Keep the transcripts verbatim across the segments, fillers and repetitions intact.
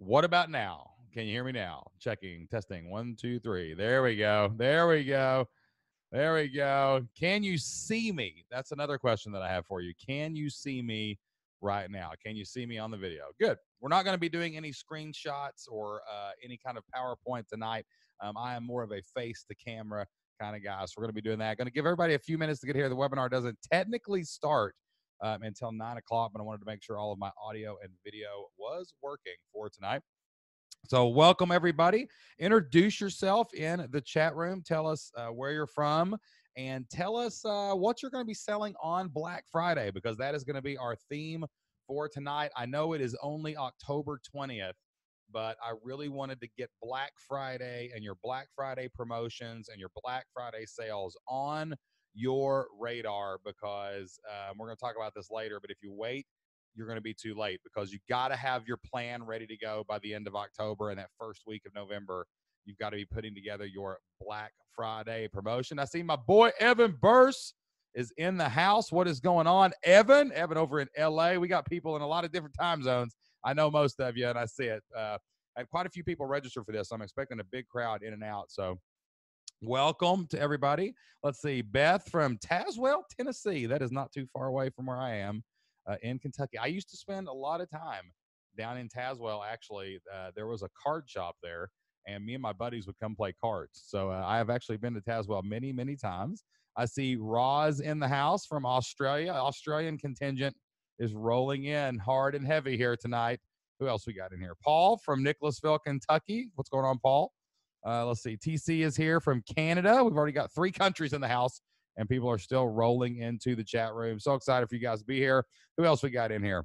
What about now? Can you hear me now? Checking, testing, one, two, three. There we go. There we go. There we go. Can you see me? That's another question that I have for you. Can you see me right now? Can you see me on the video? Good. We're not going to be doing any screenshots or uh, any kind of PowerPoint tonight. Um, I am more of a face-to-camera kind of guy, so we're going to be doing that. Going to give everybody a few minutes to get here. The webinar doesn't technically start um, until nine o'clock, but I wanted to make sure all of my audio and video was working for tonight. So welcome, everybody. Introduce yourself in the chat room. Tell us uh, where you're from and tell us uh, what you're going to be selling on Black Friday, because that is going to be our theme for tonight. I know it is only October twentieth, but I really wanted to get Black Friday and your Black Friday promotions and your Black Friday sales on your radar, because um, we're going to talk about this later, but if you wait, you're going to be too late, because you got to have your plan ready to go by the end of October and that first week of November. You've got to be putting together your Black Friday promotion. I see my boy Evan Burse is in the house. What is going on, Evan? Evan over in L A. We got people in a lot of different time zones. I know most of you, and I see it. Uh, I had quite a few people register for this. I'm expecting a big crowd in and out, so welcome to everybody. Let's see. Beth from Tazewell, Tennessee. That is not too far away from where I am. Uh, in Kentucky. I used to spend a lot of time down in Tazewell, actually. Uh, there was a card shop there, and me and my buddies would come play cards. So uh, I have actually been to Tazewell many, many times. I see Roz in the house from Australia. Australian contingent is rolling in hard and heavy here tonight. Who else we got in here? Paul from Nicholasville, Kentucky. What's going on, Paul? Uh, let's see. T C is here from Canada. We've already got three countries in the house, and people are still rolling into the chat room. So excited for you guys to be here. Who else we got in here?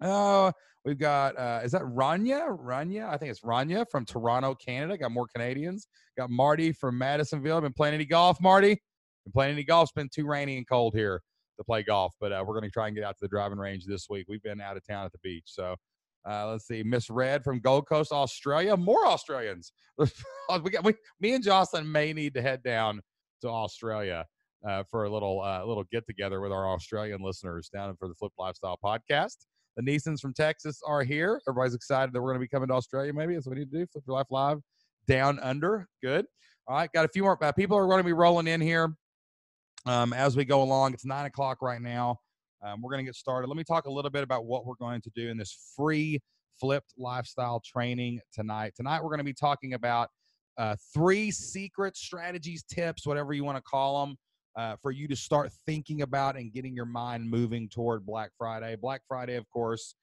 Oh, uh, we've got, uh, is that Rania? Rania, I think it's Rania from Toronto, Canada. Got more Canadians. Got Marty from Madisonville. Been playing any golf, Marty? Been playing any golf. It's been too rainy and cold here to play golf, but uh, we're going to try and get out to the driving range this week. We've been out of town at the beach. So uh, let's see. Miss Red from Gold Coast, Australia. More Australians. we got, we, me and Jocelyn may need to head down to Australia uh, for a little uh, little get-together with our Australian listeners down for the Flipped Lifestyle Podcast. The Neesons from Texas are here. Everybody's excited that we're going to be coming to Australia, maybe. That's what we need to do, Flip Your Life Live down under. Good. All right, got a few more. Uh, people are going to be rolling in here um, as we go along. It's nine o'clock right now. Um, we're going to get started. Let me talk a little bit about what we're going to do in this free Flipped Lifestyle training tonight. Tonight we're going to be talking about Uh, three secret strategies, tips, whatever you want to call them, uh, for you to start thinking about and getting your mind moving toward Black Friday. Black Friday, of course,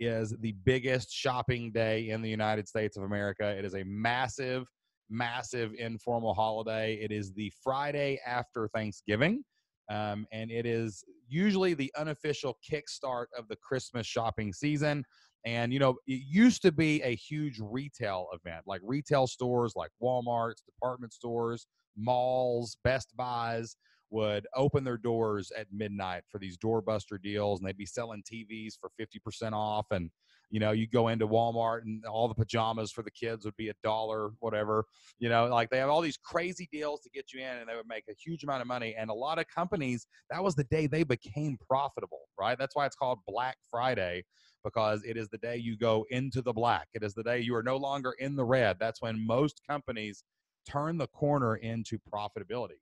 is the biggest shopping day in the United States of America. It is a massive, massive informal holiday. It is the Friday after Thanksgiving, um, and it is usually the unofficial kickstart of the Christmas shopping season. And, you know, it used to be a huge retail event, like retail stores, like Walmart's, department stores, malls, Best Buys would open their doors at midnight for these doorbuster deals, and they'd be selling T Vs for fifty percent off. And, you know, you go into Walmart and all the pajamas for the kids would be a dollar, whatever, you know, like they have all these crazy deals to get you in, and they would make a huge amount of money. And a lot of companies, that was the day they became profitable, right? That's why it's called Black Friday, because it is the day you go into the black. It is the day you are no longer in the red. That's when most companies turn the corner into profitability.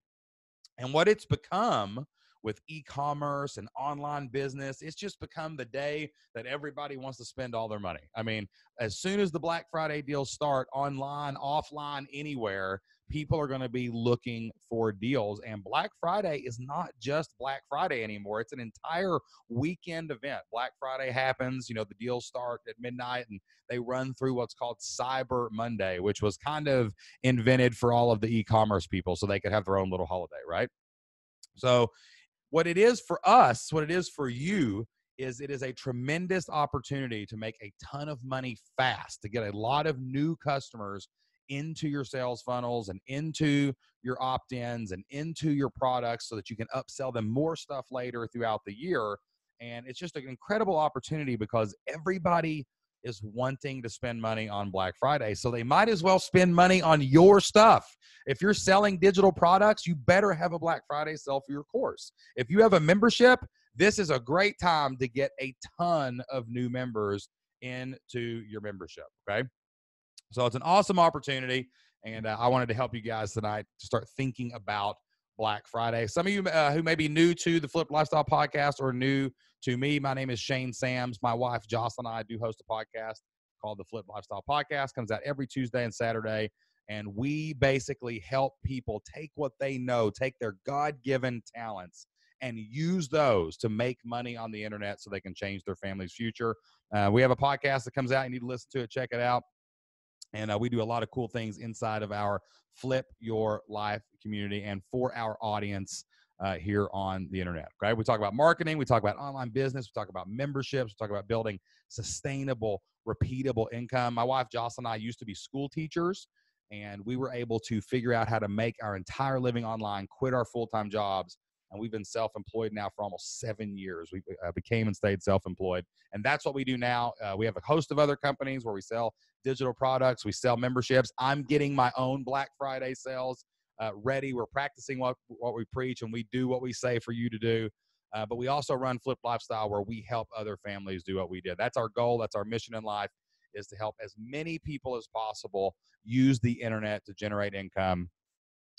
And what it's become with e-commerce and online business, it's just become the day that everybody wants to spend all their money. I mean, as soon as the Black Friday deals start online, offline, anywhere, people are going to be looking for deals. And Black Friday is not just Black Friday anymore. It's an entire weekend event. Black Friday happens, you know, the deals start at midnight, and they run through what's called Cyber Monday, which was kind of invented for all of the e-commerce people so they could have their own little holiday, right? So what it is for us, what it is for you, is it is a tremendous opportunity to make a ton of money fast, to get a lot of new customers into your sales funnels and into your opt-ins and into your products so that you can upsell them more stuff later throughout the year. And it's just an incredible opportunity because everybody is wanting to spend money on Black Friday. So they might as well spend money on your stuff. If you're selling digital products, you better have a Black Friday sale for your course. If you have a membership, this is a great time to get a ton of new members into your membership, okay? So it's an awesome opportunity, and uh, I wanted to help you guys tonight to start thinking about Black Friday. Some of you uh, who may be new to the Flipped Lifestyle Podcast or new to me, my name is Shane Sams. My wife, Jocelyn, and I do host a podcast called The Flipped Lifestyle Podcast. Comes out every Tuesday and Saturday, and we basically help people take what they know, take their God-given talents, and use those to make money on the internet so they can change their family's future. Uh, we have a podcast that comes out. You need to listen to it. Check it out. And uh, we do a lot of cool things inside of our Flip Your Life community and for our audience uh, here on the internet, okay? We talk about marketing. We talk about online business. We talk about memberships. We talk about building sustainable, repeatable income. My wife, Jocelyn, and I used to be school teachers, and we were able to figure out how to make our entire living online, quit our full-time jobs, and we've been self-employed now for almost seven years. We uh, became and stayed self-employed, and that's what we do now. Uh, we have a host of other companies where we sell digital products. We sell memberships. I'm getting my own Black Friday sales uh, ready. We're practicing what, what we preach, and we do what we say for you to do, uh, but we also run Flip Lifestyle, where we help other families do what we did. That's our goal. That's our mission in life, is to help as many people as possible use the internet to generate income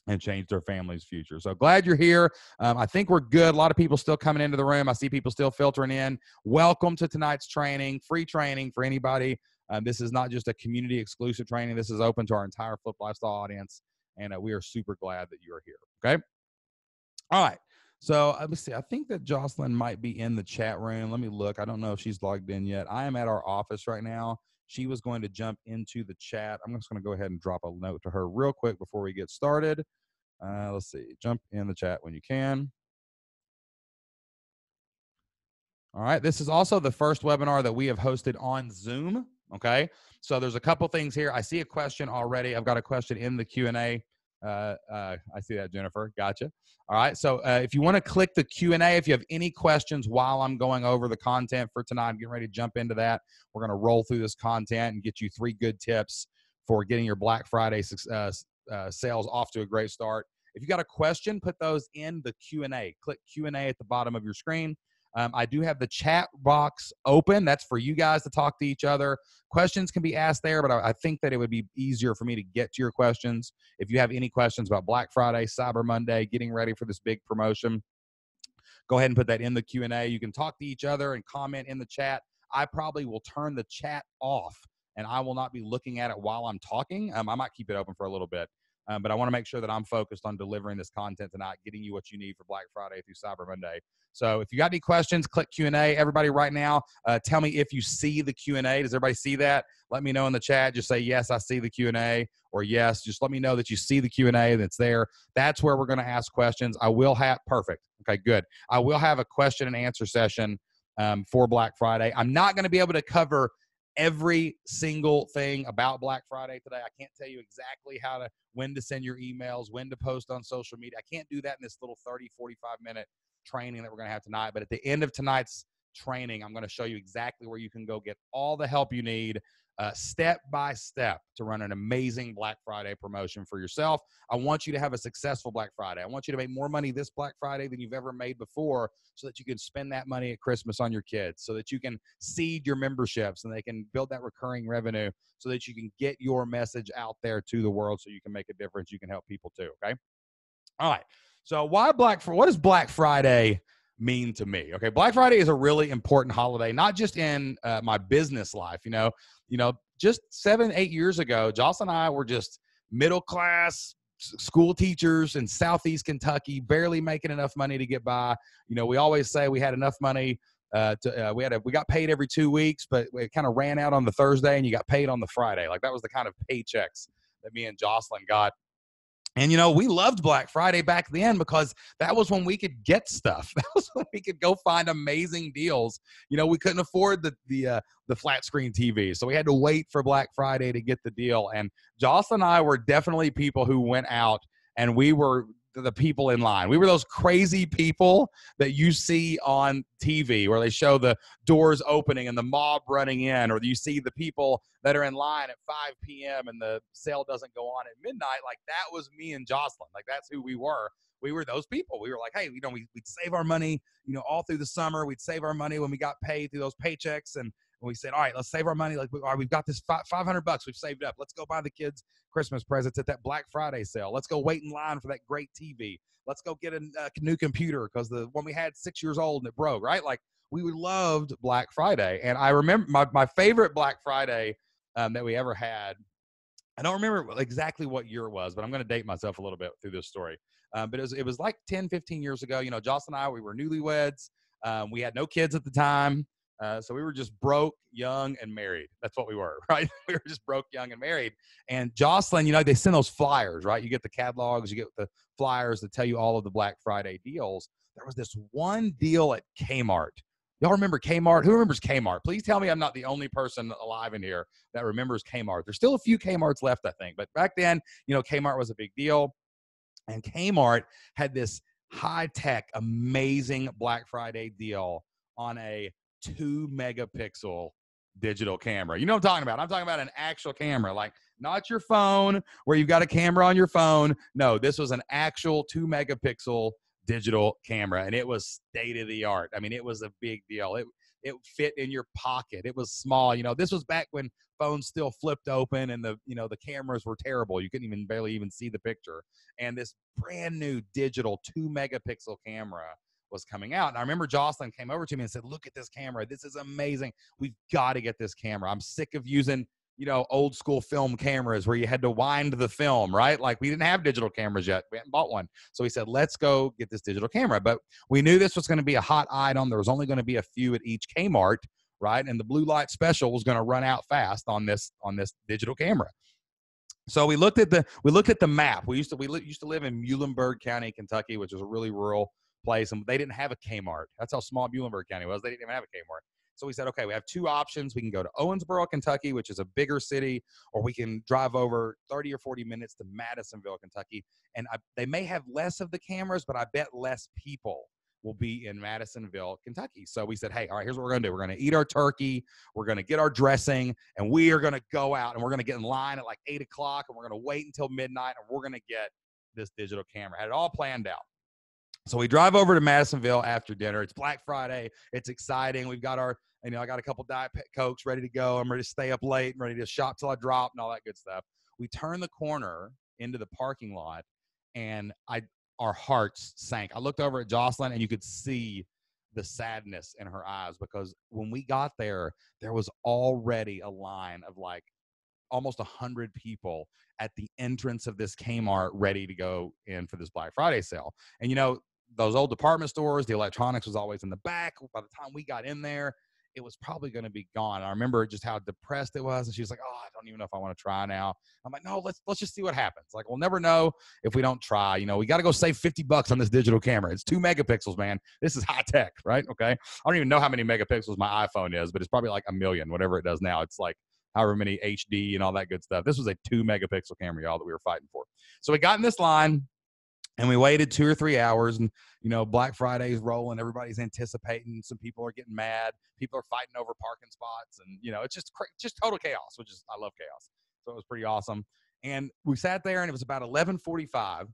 and change their family's future. So glad you're here. Um, I think we're good. A lot of people still coming into the room. I see people still filtering in. Welcome to tonight's training, free training for anybody. Um, this is not just a community exclusive training. This is open to our entire Flip Lifestyle audience, and uh, we are super glad that you are here, okay? All right, so uh, let's see. I think that Jocelyn might be in the chat room. Let me look. I don't know if she's logged in yet. I am at our office right now. She was going to jump into the chat. I'm just going to go ahead and drop a note to her real quick before we get started. Uh, let's see. Jump in the chat when you can. All right. This is also the first webinar that we have hosted on Zoom. Okay. So there's a couple things here. I see a question already. I've got a question in the Q and A. Uh, uh, I see that, Jennifer. Gotcha. All right. So uh, if you want to click the Q and A, if you have any questions while I'm going over the content for tonight, I'm getting ready to jump into that. We're going to roll through this content and get you three good tips for getting your Black Friday uh, uh, sales off to a great start. If you got a question, put those in the Q and A. Click Q and A at the bottom of your screen. Um, I do have the chat box open. That's for you guys to talk to each other. Questions can be asked there, but I, I think that it would be easier for me to get to your questions. If you have any questions about Black Friday, Cyber Monday, getting ready for this big promotion, go ahead and put that in the Q and A. You can talk to each other and comment in the chat. I probably will turn the chat off, and I will not be looking at it while I'm talking. Um, I might keep it open for a little bit. Um, but I want to make sure that I'm focused on delivering this content tonight, getting you what you need for Black Friday through Cyber Monday. So if you got any questions, click Q and A. Everybody right now, uh, tell me if you see the Q and A. Does everybody see that? Let me know in the chat. Just say, yes, I see the Q and A, or yes. Just let me know that you see the Q and A that's there. That's where we're going to ask questions. I will have – perfect. Okay, good. I will have a question and answer session um, for Black Friday. I'm not going to be able to cover – every single thing about Black Friday today. I can't tell you exactly how to, when to send your emails, when to post on social media. I can't do that in this little thirty, forty-five minute training that we're going to have tonight. But at the end of tonight's training, I'm going to show you exactly where you can go get all the help you need uh, step by step to run an amazing Black Friday promotion for yourself. I want you to have a successful Black Friday. I want you to make more money this Black Friday than you've ever made before, so that you can spend that money at Christmas on your kids, so that you can seed your memberships and they can build that recurring revenue, so that you can get your message out there to the world, so you can make a difference. You can help people too, okay? All right, so why Black? What is Black Friday mean to me? Okay, Black Friday is a really important holiday, not just in uh, my business life. You know, you know, just seven, eight years ago, Jocelyn and I were just middle class school teachers in Southeast Kentucky, barely making enough money to get by. You know, we always say we had enough money. Uh, to, uh, we had a, we got paid every two weeks, but it kind of ran out on the Thursday, and you got paid on the Friday. Like that was the kind of paychecks that me and Jocelyn got. And, you know, we loved Black Friday back then because that was when we could get stuff. That was when we could go find amazing deals. You know, we couldn't afford the the, uh, the flat screen T V, so we had to wait for Black Friday to get the deal. And Jocelyn and I were definitely people who went out, and we were the people in line. We were those crazy people that you see on T V where they show the doors opening and the mob running in, or you see the people that are in line at five P M and the sale doesn't go on at midnight. Like that was me and Jocelyn. Like that's who we were. We were those people. We were like, hey, you know, we, we'd save our money, you know, all through the summer. We'd save our money when we got paid through those paychecks. And And we said, all right, let's save our money. Like, all right, we've got this five hundred bucks we've saved up. Let's go buy the kids Christmas presents at that Black Friday sale. Let's go wait in line for that great T V. Let's go get a, a new computer because the one we had six years old and it broke, right? Like, we loved Black Friday. And I remember my, my favorite Black Friday um, that we ever had. I don't remember exactly what year it was, but I'm going to date myself a little bit through this story. Um, but it was, it was like ten, fifteen years ago. You know, Jocelyn and I, we were newlyweds. Um, we had no kids at the time. Uh, so we were just broke, young, and married. That's what we were, right? We were just broke, young, and married. And Jocelyn, you know, they send those flyers, right? You get the catalogs, you get the flyers that tell you all of the Black Friday deals. There was this one deal at Kmart. Y'all remember Kmart? Who remembers Kmart? Please tell me I'm not the only person alive in here that remembers Kmart. There's still a few Kmarts left, I think. But back then, you know, Kmart was a big deal. And Kmart had this high-tech, amazing Black Friday deal on a two megapixel digital camera. You know what I'm talking about. I'm talking about an actual camera, like not your phone where you've got a camera on your phone. No, this was an actual two megapixel digital camera, and it was state of the art. I mean, it was a big deal. It it fit in your pocket. It was small. You know, this was back when phones still flipped open and the, you know, the cameras were terrible. You couldn't even barely even see the picture. And this brand new digital two megapixel camera was coming out. And I remember Jocelyn came over to me and said, look at this camera. This is amazing. We've got to get this camera. I'm sick of using, you know, old school film cameras where you had to wind the film, right? Like, we didn't have digital cameras yet. We hadn't bought one. So we said, let's go get this digital camera. But we knew this was going to be a hot item. There was only going to be a few at each Kmart, right? And the blue light special was going to run out fast on this, on this digital camera. So we looked at the, we looked at the map. We used to, we used to live in Muhlenberg County, Kentucky, which is a really rural place, and they didn't have a Kmart. That's how small Muhlenberg County was. They didn't even have a Kmart. So we said, okay, we have two options. We can go to Owensboro, Kentucky, which is a bigger city, or we can drive over thirty or forty minutes to Madisonville, Kentucky. And I, they may have less of the cameras, but I bet less people will be in Madisonville, Kentucky. So we said, hey, all right, here's what we're going to do. We're going to eat our turkey. We're going to get our dressing, and we are going to go out, and we're going to get in line at like eight o'clock, and we're going to wait until midnight, and we're going to get this digital camera. Had it all planned out. So we drive over to Madisonville after dinner. It's Black Friday. It's exciting. We've got our, you know, I got a couple Diet Cokes ready to go. I'm ready to stay up late. I'm ready to shop till I drop and all that good stuff. We turn the corner into the parking lot, and I, our hearts sank. I looked over at Jocelyn, and you could see the sadness in her eyes, because when we got there, there was already a line of like almost one hundred people at the entrance of this Kmart ready to go in for this Black Friday sale. And, you know, those old department stores, the electronics was always in the back. By the time we got in there, it was probably going to be gone. I remember just how depressed it was. And she was like, oh, I don't even know if I want to try now. I'm like, no, let's, let's just see what happens. Like, we'll never know if we don't try. You know, we got to go save fifty bucks on this digital camera. It's two megapixels, man. This is high tech, right? Okay. I don't even know how many megapixels my iPhone is, but it's probably like a million, whatever it does now. It's like however many H D and all that good stuff. This was a two megapixel camera, y'all, that we were fighting for. So we got in this line, and we waited two or three hours, and, you know, Black Friday's rolling. Everybody's anticipating. Some people are getting mad. People are fighting over parking spots, and, you know, it's just just total chaos, which is, I love chaos. So it was pretty awesome. And we sat there, and it was about eleven forty-five,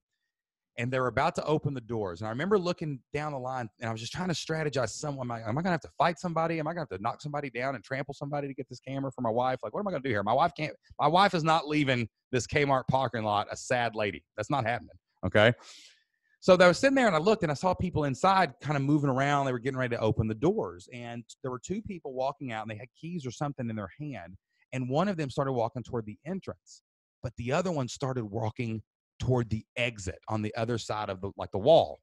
and they were about to open the doors. And I remember looking down the line, and I was just trying to strategize someone. Am I, am I going to have to fight somebody? Am I going to have to knock somebody down and trample somebody to get this camera for my wife? Like, what am I going to do here? My wife can't. My wife is not leaving this Kmart parking lot a sad lady. That's not happening. Okay. So I was sitting there, and I looked, and I saw people inside kind of moving around. They were getting ready to open the doors. And there were two people walking out, and they had keys or something in their hand. And one of them started walking toward the entrance, but the other one started walking toward the exit on the other side of the, like the wall.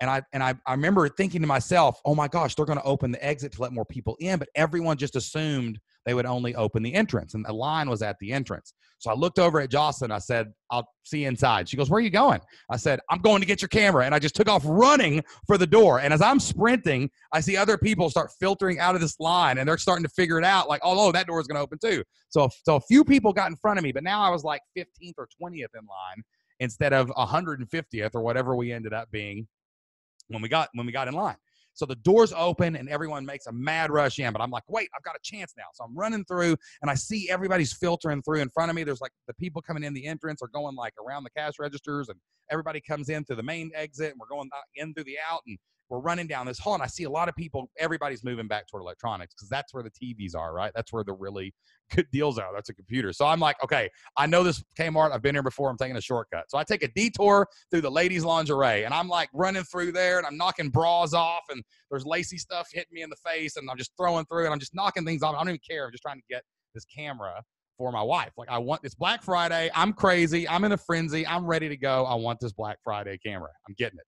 And I, and I, I remember thinking to myself, oh my gosh, they're going to open the exit to let more people in. But everyone just assumed they would only open the entrance, and the line was at the entrance. So I looked over at Jocelyn. I said, I'll see you inside. She goes, where are you going? I said, I'm going to get your camera. And I just took off running for the door. And as I'm sprinting, I see other people start filtering out of this line, and they're starting to figure it out. Like, oh, no, that door is going to open too. So, so a few people got in front of me, but now I was like fifteenth or twentieth in line instead of one hundred fiftieth or whatever we ended up being when we got, when we got in line. So the doors open, and everyone makes a mad rush in, but I'm like, wait, I've got a chance now. So I'm running through, and I see everybody's filtering through in front of me. There's like the people coming in the entrance are going like around the cash registers, and everybody comes in through the main exit, and we're going in through the out, and we're running down this hall and I see a lot of people, everybody's moving back toward electronics because that's where the T Vs are, right? That's where the really good deals are. That's a computer. So I'm like, okay, I know this Kmart. I've been here before. I'm taking a shortcut. So I take a detour through the ladies' lingerie and I'm like running through there and I'm knocking bras off and there's lacy stuff hitting me in the face and I'm just throwing through and I'm just knocking things off. I don't even care. I'm just trying to get this camera for my wife. Like I want this Black Friday. I'm crazy. I'm in a frenzy. I'm ready to go. I want this Black Friday camera. I'm getting it.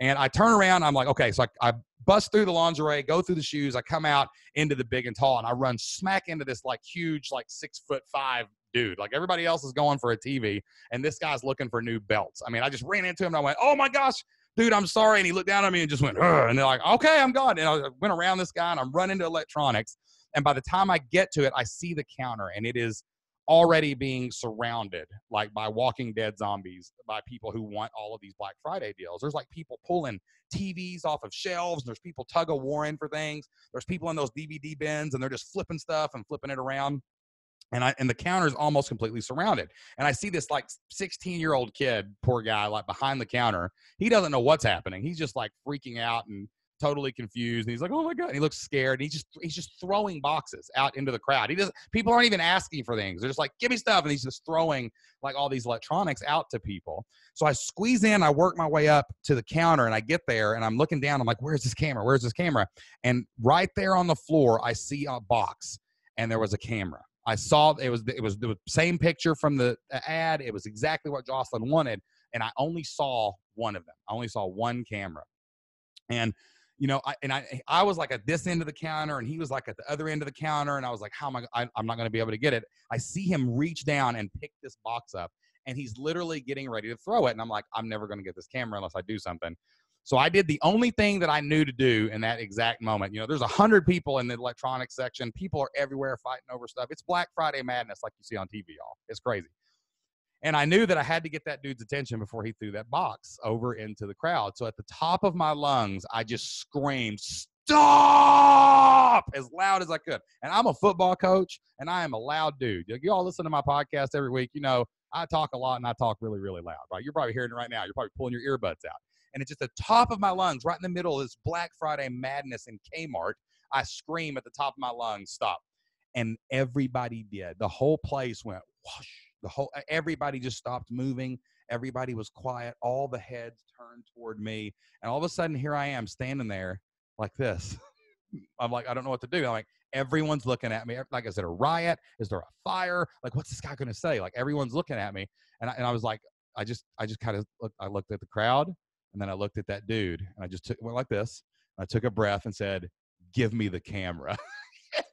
And I turn around. I'm like, okay. So I, I bust through the lingerie, go through the shoes. I come out into the big and tall, and I run smack into this like huge, like six foot five dude. Like everybody else is going for a T V, and this guy's looking for new belts. I mean, I just ran into him, and I went, "Oh my gosh, dude, I'm sorry." And he looked down at me and just went, "Ugh." And they're like, "Okay, I'm gone." And I went around this guy, and I'm running to electronics. And by the time I get to it, I see the counter, and it is already being surrounded like by Walking Dead zombies, by people who want all of these Black Friday deals. There's like people pulling T Vs off of shelves. There's people tug of warring for things. There's people in those D V D bins and they're just flipping stuff and flipping it around. And I, and the counter is almost completely surrounded. And I see this like sixteen year old kid, poor guy, like behind the counter. He doesn't know what's happening. He's just like freaking out and totally confused, and he's like, "Oh my God!" And he looks scared. And he's just he's just throwing boxes out into the crowd. He doesn't. People aren't even asking for things. They're just like, "Give me stuff!" And he's just throwing like all these electronics out to people. So I squeeze in. I work my way up to the counter, and I get there, and I'm looking down. I'm like, "Where's this camera? Where's this camera?" And right there on the floor, I see a box, and there was a camera. I saw it was it was the same picture from the ad. It was exactly what Jocelyn wanted, and I only saw one of them. I only saw one camera, and You know, I, and I, I was like at this end of the counter and he was like at the other end of the counter. And I was like, how am I, I I'm not going to be able to get it. I see him reach down and pick this box up and he's literally getting ready to throw it. And I'm like, I'm never going to get this camera unless I do something. So I did the only thing that I knew to do in that exact moment. You know, there's a hundred people in the electronics section. People are everywhere fighting over stuff. It's Black Friday madness like you see on T V, y'all. It's crazy. And I knew that I had to get that dude's attention before he threw that box over into the crowd. So at the top of my lungs, I just screamed, "Stop!" as loud as I could. And I'm a football coach, and I am a loud dude. You all listen to my podcast every week. You know, I talk a lot, and I talk really, really loud. Right? You're probably hearing it right now. You're probably pulling your earbuds out. And it's just the top of my lungs, right in the middle of this Black Friday madness in Kmart. I scream at the top of my lungs, "Stop." And everybody did. The whole place went whoosh. The whole, everybody just stopped moving. Everybody was quiet. All the heads turned toward me. And all of a sudden, here I am standing there like this. I'm like, I don't know what to do. I'm like, everyone's looking at me. Like, is it a riot? Is there a fire? Like, what's this guy going to say? Like, everyone's looking at me. And I, and I was like, I just, I just kind of, looked, I looked at the crowd and then I looked at that dude and I just took, went like this. I took a breath and said, "Give me the camera."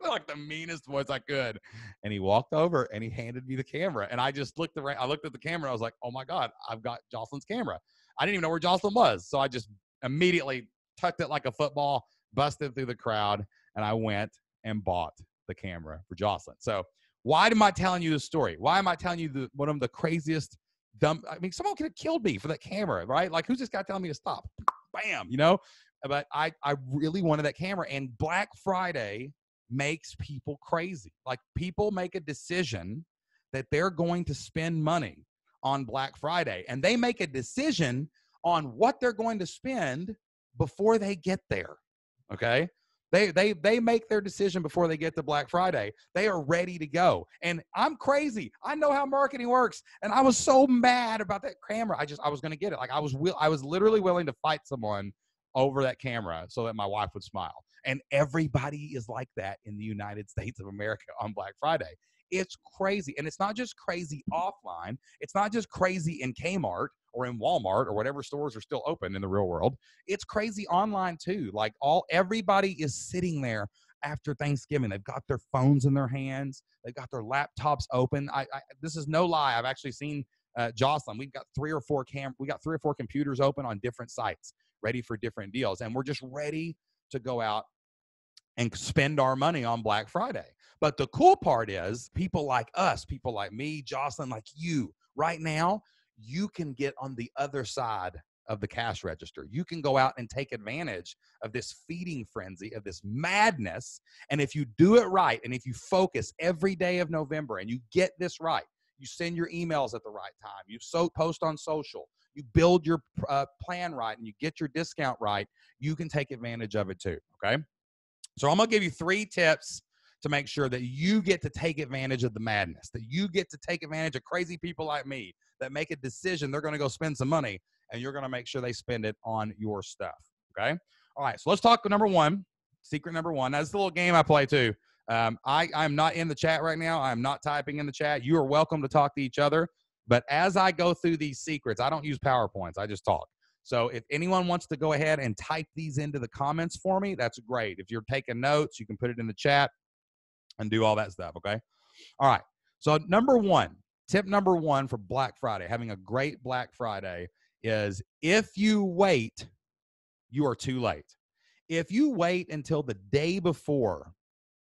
Like the meanest voice I could. And he walked over and he handed me the camera. And I just looked around. I looked at the camera. And I was like, "Oh my God, I've got Jocelyn's camera." I didn't even know where Jocelyn was. So I just immediately tucked it like a football, busted through the crowd. And I went and bought the camera for Jocelyn. So why am I telling you this story? Why am I telling you the, one of the craziest dumb, I mean, someone could have killed me for that camera, right? Like who's this guy telling me to stop? Bam, you know, but I, I really wanted that camera. And Black Friday makes people crazy. Like people make a decision that they're going to spend money on Black Friday, and they make a decision on what they're going to spend before they get there. Okay, they they they make their decision before they get to Black Friday. They are ready to go. And I'm crazy. I know how marketing works. And I was so mad about that camera. I just I was going to get it. Like I was will I was literally willing to fight someone over that camera so that my wife would smile. And everybody is like that in the United States of America on Black Friday. It's crazy. And it's not just crazy offline. It's not just crazy in Kmart or in Walmart or whatever stores are still open in the real world. It's crazy online too. Like all everybody is sitting there after Thanksgiving. They've got their phones in their hands. They've got their laptops open. I, I this is no lie. I've actually seen uh, Jocelyn. We've got three or four cam we got three or four computers open on different sites, ready for different deals. And we're just ready to go out and spend our money on Black Friday. But the cool part is people like us, people like me, Jocelyn, like you, right now, you can get on the other side of the cash register. You can go out and take advantage of this feeding frenzy, of this madness. And if you do it right, and if you focus every day of November and you get this right, you send your emails at the right time, you so post on social, you build your uh, plan right and you get your discount right, you can take advantage of it too, okay? So I'm gonna give you three tips to make sure that you get to take advantage of the madness, that you get to take advantage of crazy people like me that make a decision they're gonna go spend some money and you're gonna make sure they spend it on your stuff, okay? All right, so let's talk number one, secret number one. Now, this is a little game I play too. Um, I, I'm not in the chat right now. I'm not typing in the chat. You are welcome to talk to each other. But as I go through these secrets, I don't use PowerPoints. I just talk. So if anyone wants to go ahead and type these into the comments for me, that's great. If you're taking notes, you can put it in the chat and do all that stuff, okay? All right. So number one, tip number one for Black Friday, having a great Black Friday, is if you wait, you are too late. If you wait until the day before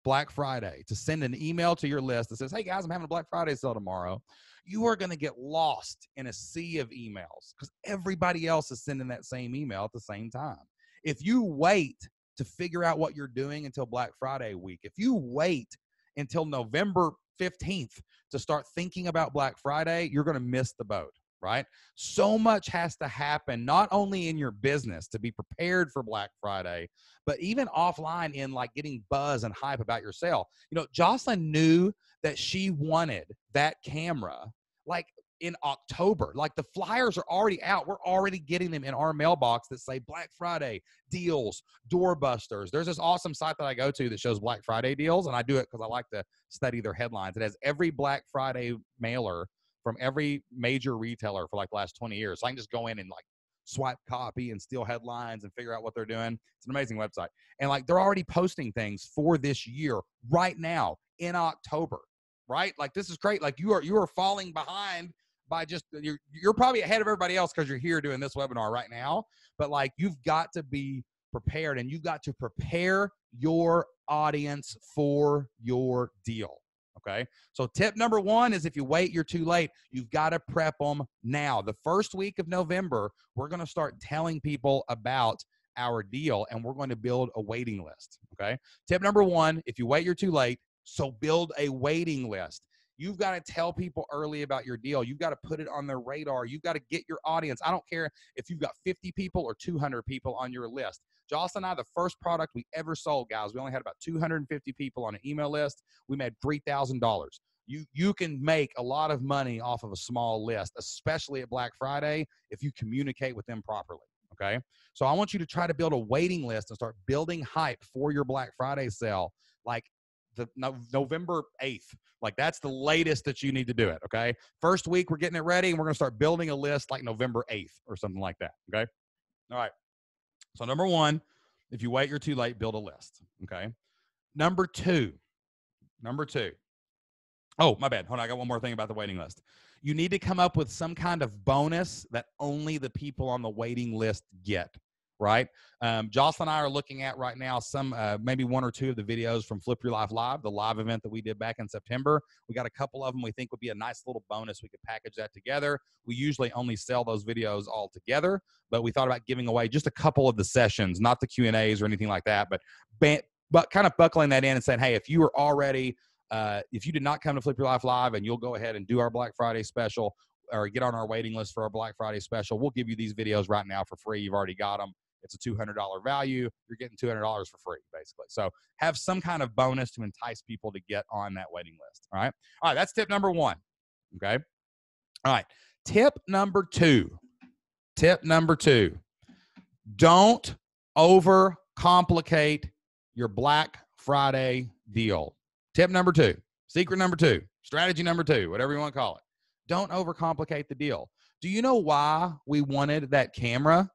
Black Friday to send an email to your list that says, hey guys, I'm having a Black Friday sale tomorrow, you are going to get lost in a sea of emails because everybody else is sending that same email at the same time. If you wait to figure out what you're doing until Black Friday week, if you wait until November fifteenth to start thinking about Black Friday, you're going to miss the boat, right? So much has to happen, not only in your business to be prepared for Black Friday, but even offline in like getting buzz and hype about your sale. You know, Jocelyn knew that she wanted that camera like in October. Like the flyers are already out. We're already getting them in our mailbox that say Black Friday deals, doorbusters. There's this awesome site that I go to that shows Black Friday deals, and I do it because I like to study their headlines. It has every Black Friday mailer from every major retailer for like the last twenty years. So I can just go in and like swipe copy and steal headlines and figure out what they're doing. It's an amazing website. And like they're already posting things for this year right now in October, right? Like this is great. Like you are, you are falling behind by just, you're, you're probably ahead of everybody else because you're here doing this webinar right now. But like you've got to be prepared and you've got to prepare your audience for your deal. Okay, so tip number one is if you wait, you're too late. You've got to prep them now. The first week of November, we're going to start telling people about our deal, and we're going to build a waiting list. Okay, tip number one, if you wait, you're too late, so build a waiting list. You've got to tell people early about your deal. You've got to put it on their radar. You've got to get your audience. I don't care if you've got fifty people or two hundred people on your list. Jocelyn and I, the first product we ever sold, guys, we only had about two hundred fifty people on an email list. We made three thousand dollars. You, you can make a lot of money off of a small list, especially at Black Friday, if you communicate with them properly, okay? So I want you to try to build a waiting list and start building hype for your Black Friday sale, like the no, November eighth. Like that's the latest that you need to do it, okay? First week, we're getting it ready, and we're going to start building a list like November eighth or something like that, okay? All right. So number one, if you wait, you're too late, build a list, okay? Number two, number two. Oh, my bad. Hold on, I got one more thing about the waiting list. You need to come up with some kind of bonus that only the people on the waiting list get, right? Um, Jocelyn and I are looking at right now some, uh, maybe one or two of the videos from Flip Your Life Live, the live event that we did back in September. We got a couple of them we think would be a nice little bonus. We could package that together. We usually only sell those videos all together, but we thought about giving away just a couple of the sessions, not the Q and A's or anything like that, but, but kind of buckling that in and saying, hey, if you were already, uh, if you did not come to Flip Your Life Live and you'll go ahead and do our Black Friday special or get on our waiting list for our Black Friday special, we'll give you these videos right now for free. You've already got them. It's a two hundred dollar value. You're getting two hundred dollars for free, basically. So have some kind of bonus to entice people to get on that waiting list, all right? All right, that's tip number one, okay? All right, tip number two. Tip number two. Don't overcomplicate your Black Friday deal. Tip number two, secret number two, strategy number two, whatever you want to call it. Don't overcomplicate the deal. Do you know why we wanted that camera?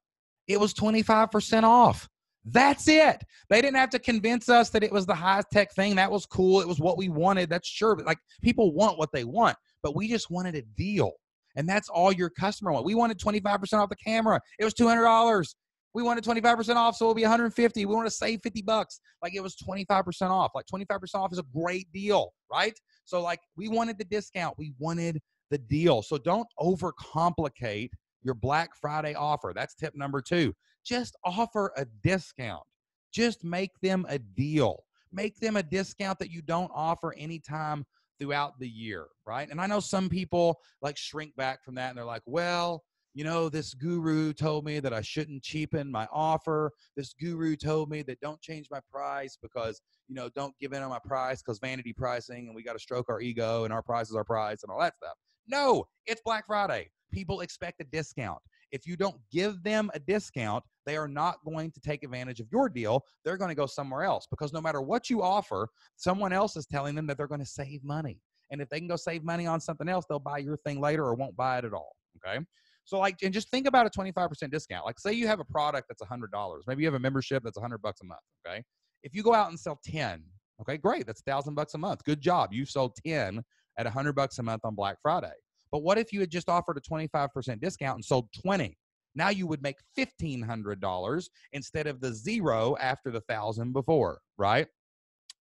It was twenty-five percent off. That's it. They didn't have to convince us that it was the high-tech thing. That was cool. It was what we wanted. That's sure. Like, people want what they want, but we just wanted a deal, and that's all your customer wanted. We wanted twenty-five percent off the camera. It was two hundred dollars. We wanted twenty-five percent off, so it'll be one hundred fifty dollars. We want to save fifty bucks. Like, it was twenty-five percent off. Like, twenty-five percent off is a great deal, right? So, like, we wanted the discount. We wanted the deal. So don't overcomplicate your Black Friday offer. That's tip number two. Just offer a discount. Just make them a deal. Make them a discount that you don't offer anytime throughout the year, right? And I know some people like shrink back from that and they're like, well, you know, this guru told me that I shouldn't cheapen my offer. This guru told me that don't change my price because, you know, don't give in on my price because vanity pricing, and we got to stroke our ego and our price is our price and all that stuff. No, it's Black Friday. People expect a discount. If you don't give them a discount, they are not going to take advantage of your deal. They're going to go somewhere else, because no matter what you offer, someone else is telling them that they're going to save money. And if they can go save money on something else, they'll buy your thing later or won't buy it at all, okay? So like, and just think about a twenty-five percent discount. Like, say you have a product that's one hundred dollars. Maybe you have a membership that's one hundred bucks a month, okay? If you go out and sell ten, okay, great. That's one thousand bucks a month. Good job. You've sold ten at one hundred bucks a month on Black Friday. But what if you had just offered a twenty-five percent discount and sold twenty? Now you would make fifteen hundred dollars instead of the zero after the thousand before, right?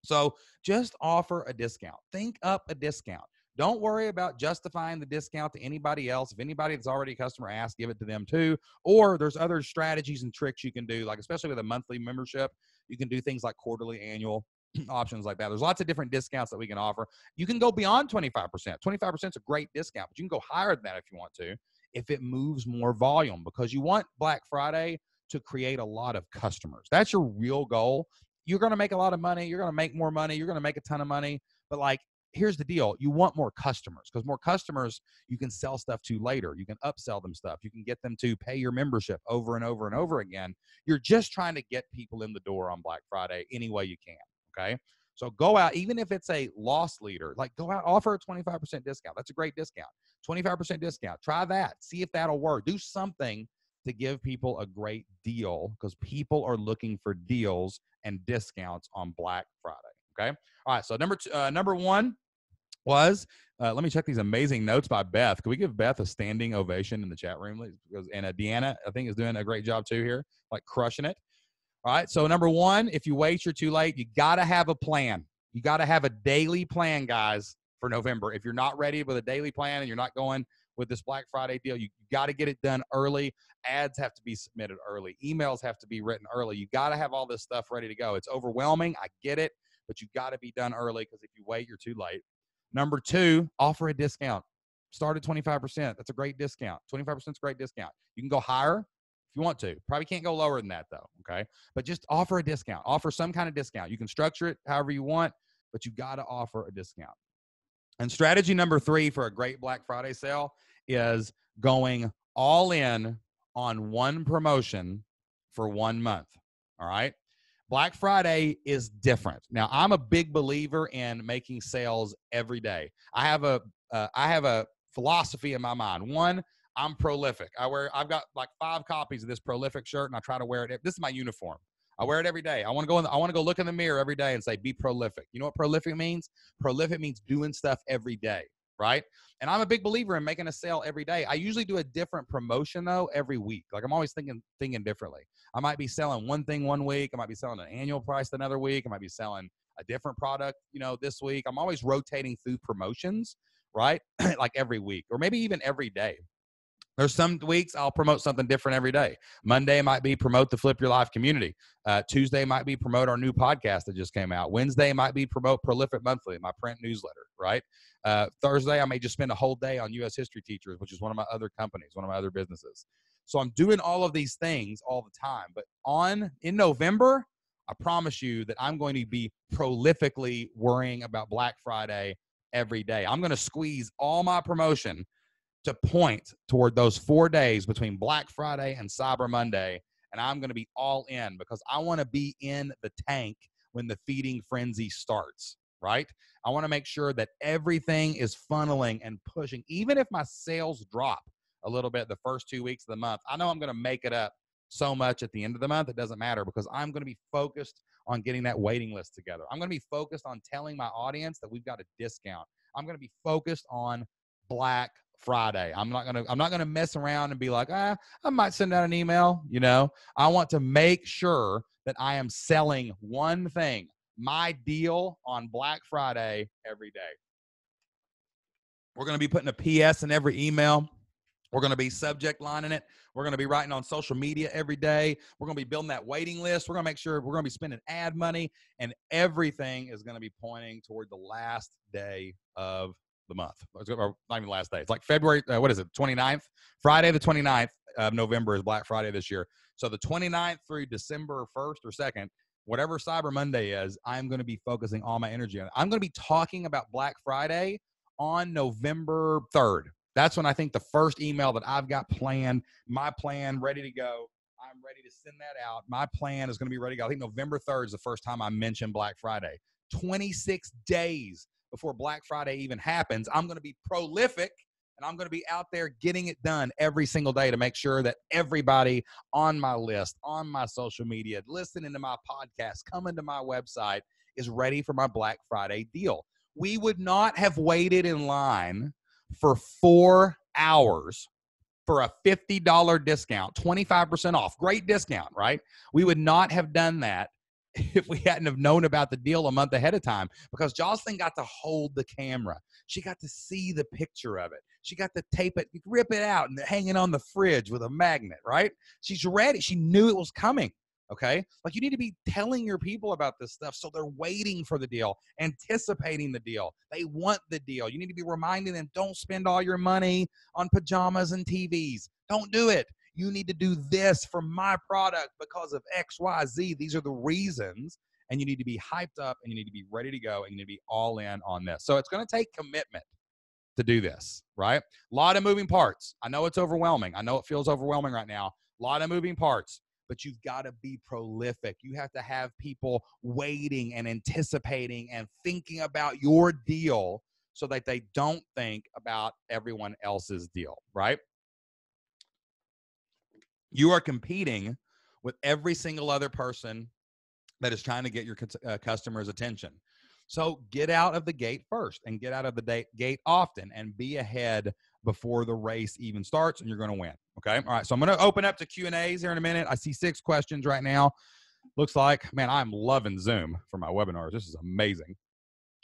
So just offer a discount. Think up a discount. Don't worry about justifying the discount to anybody else. If anybody that's already a customer asks, give it to them too. Or there's other strategies and tricks you can do, like especially with a monthly membership, you can do things like quarterly, annual options like that. There's lots of different discounts that we can offer. You can go beyond twenty-five percent. twenty-five percent is a great discount, but you can go higher than that if you want to, if it moves more volume, because you want Black Friday to create a lot of customers. That's your real goal. You're going to make a lot of money. You're going to make more money. You're going to make a ton of money. But like, here's the deal. You want more customers, because more customers you can sell stuff to later. You can upsell them stuff. You can get them to pay your membership over and over and over again. You're just trying to get people in the door on Black Friday any way you can, okay? So go out, even if it's a loss leader, like go out, offer a twenty-five percent discount. That's a great discount. twenty-five percent discount. Try that. See if that'll work. Do something to give people a great deal, because people are looking for deals and discounts on Black Friday, okay? All right, so number two, uh, number one was, uh, let me check these amazing notes by Beth. Can we give Beth a standing ovation in the chat room, please? Because, and uh, Deanna, I think, is doing a great job too here, like crushing it. All right, so number one, if you wait, you're too late. You got to have a plan. You got to have a daily plan, guys, for November. If you're not ready with a daily plan and you're not going with this Black Friday deal, you got to get it done early. Ads have to be submitted early. Emails have to be written early. You got to have all this stuff ready to go. It's overwhelming. I get it, but you got to be done early, because if you wait, you're too late. Number two, offer a discount. Start at twenty-five percent. That's a great discount. twenty-five percent is a great discount. You can go higher if you want to. Probably can't go lower than that though, okay? But just offer a discount. Offer some kind of discount. You can structure it however you want, but you got to offer a discount. And strategy number three for a great Black Friday sale is going all in on one promotion for one month, all right? Black Friday is different. Now, I'm a big believer in making sales every day. I have a, uh, I have a philosophy in my mind. One, I'm prolific. I wear, I've got like five copies of this prolific shirt, and I try to wear it. This is my uniform. I wear it every day. I want to go in the, I want to go look in the mirror every day and say, be prolific. You know what prolific means? Prolific means doing stuff every day, right? And I'm a big believer in making a sale every day. I usually do a different promotion though every week. Like I'm always thinking, thinking differently. I might be selling one thing one week. I might be selling an annual price another week. I might be selling a different product, you know, this week. I'm always rotating through promotions, right? Like every week, or maybe even every day. There's some weeks I'll promote something different every day. Monday might be promote the Flip Your Life community. Uh, Tuesday might be promote our new podcast that just came out. Wednesday might be promote Prolific Monthly, my print newsletter, right? Uh, Thursday, I may just spend a whole day on U S History Teachers, which is one of my other companies, one of my other businesses. So I'm doing all of these things all the time. But on in November, I promise you that I'm going to be prolifically worrying about Black Friday every day. I'm going to squeeze all my promotion to point toward those four days between Black Friday and Cyber Monday, and I'm going to be all in, because I want to be in the tank when the feeding frenzy starts, right? I want to make sure that everything is funneling and pushing. Even if my sales drop a little bit the first two weeks of the month, I know I'm going to make it up so much at the end of the month. It doesn't matter, because I'm going to be focused on getting that waiting list together. I'm going to be focused on telling my audience that we've got a discount. I'm going to be focused on Black Friday. I'm not going to, I'm not going to mess around and be like, ah, I might send out an email. You know, I want to make sure that I am selling one thing, my deal on Black Friday every day. We're going to be putting a P S in every email. We're going to be subject lining it. We're going to be writing on social media every day. We're going to be building that waiting list. We're going to make sure we're going to be spending ad money, and everything is going to be pointing toward the last day of the month. It's not even the last day. It's like February, uh, what is it, twenty-ninth? Friday the twenty-ninth of November is Black Friday this year. So the twenty-ninth through December first or second, whatever Cyber Monday is, I'm going to be focusing all my energy on it. I'm going to be talking about Black Friday on November third. That's when I think the first email that I've got planned, my plan ready to go, I'm ready to send that out. My plan is going to be ready to go. I think November third is the first time I mention Black Friday. twenty-six days before Black Friday even happens, I'm going to be prolific, and I'm going to be out there getting it done every single day to make sure that everybody on my list, on my social media, listening to my podcast, coming to my website is ready for my Black Friday deal. We would not have waited in line for four hours for a fifty dollar discount, twenty-five percent off. Great discount, right? We would not have done that if we hadn't have known about the deal a month ahead of time, because Jocelyn got to hold the camera. She got to see the picture of it. She got to tape it, rip it out and hang it on the fridge with a magnet, right? She's ready. She knew it was coming, okay? Like, you need to be telling your people about this stuff so they're waiting for the deal, anticipating the deal. They want the deal. You need to be reminding them, don't spend all your money on pajamas and T Vs. Don't do it. You need to do this for my product because of X, Y, Z. These are the reasons, and you need to be hyped up, and you need to be ready to go, and you need to be all in on this. So it's going to take commitment to do this, right? A lot of moving parts. I know it's overwhelming. I know it feels overwhelming right now. A lot of moving parts, but you've got to be prolific. You have to have people waiting and anticipating and thinking about your deal so that they don't think about everyone else's deal, right? You are competing with every single other person that is trying to get your uh, customer's attention. So get out of the gate first, and get out of the day, gate often, and be ahead before the race even starts, and you're going to win. Okay. All right. So I'm going to open up to Q and A's here in a minute. I see six questions right now. Looks like, man, I'm loving Zoom for my webinars. This is amazing.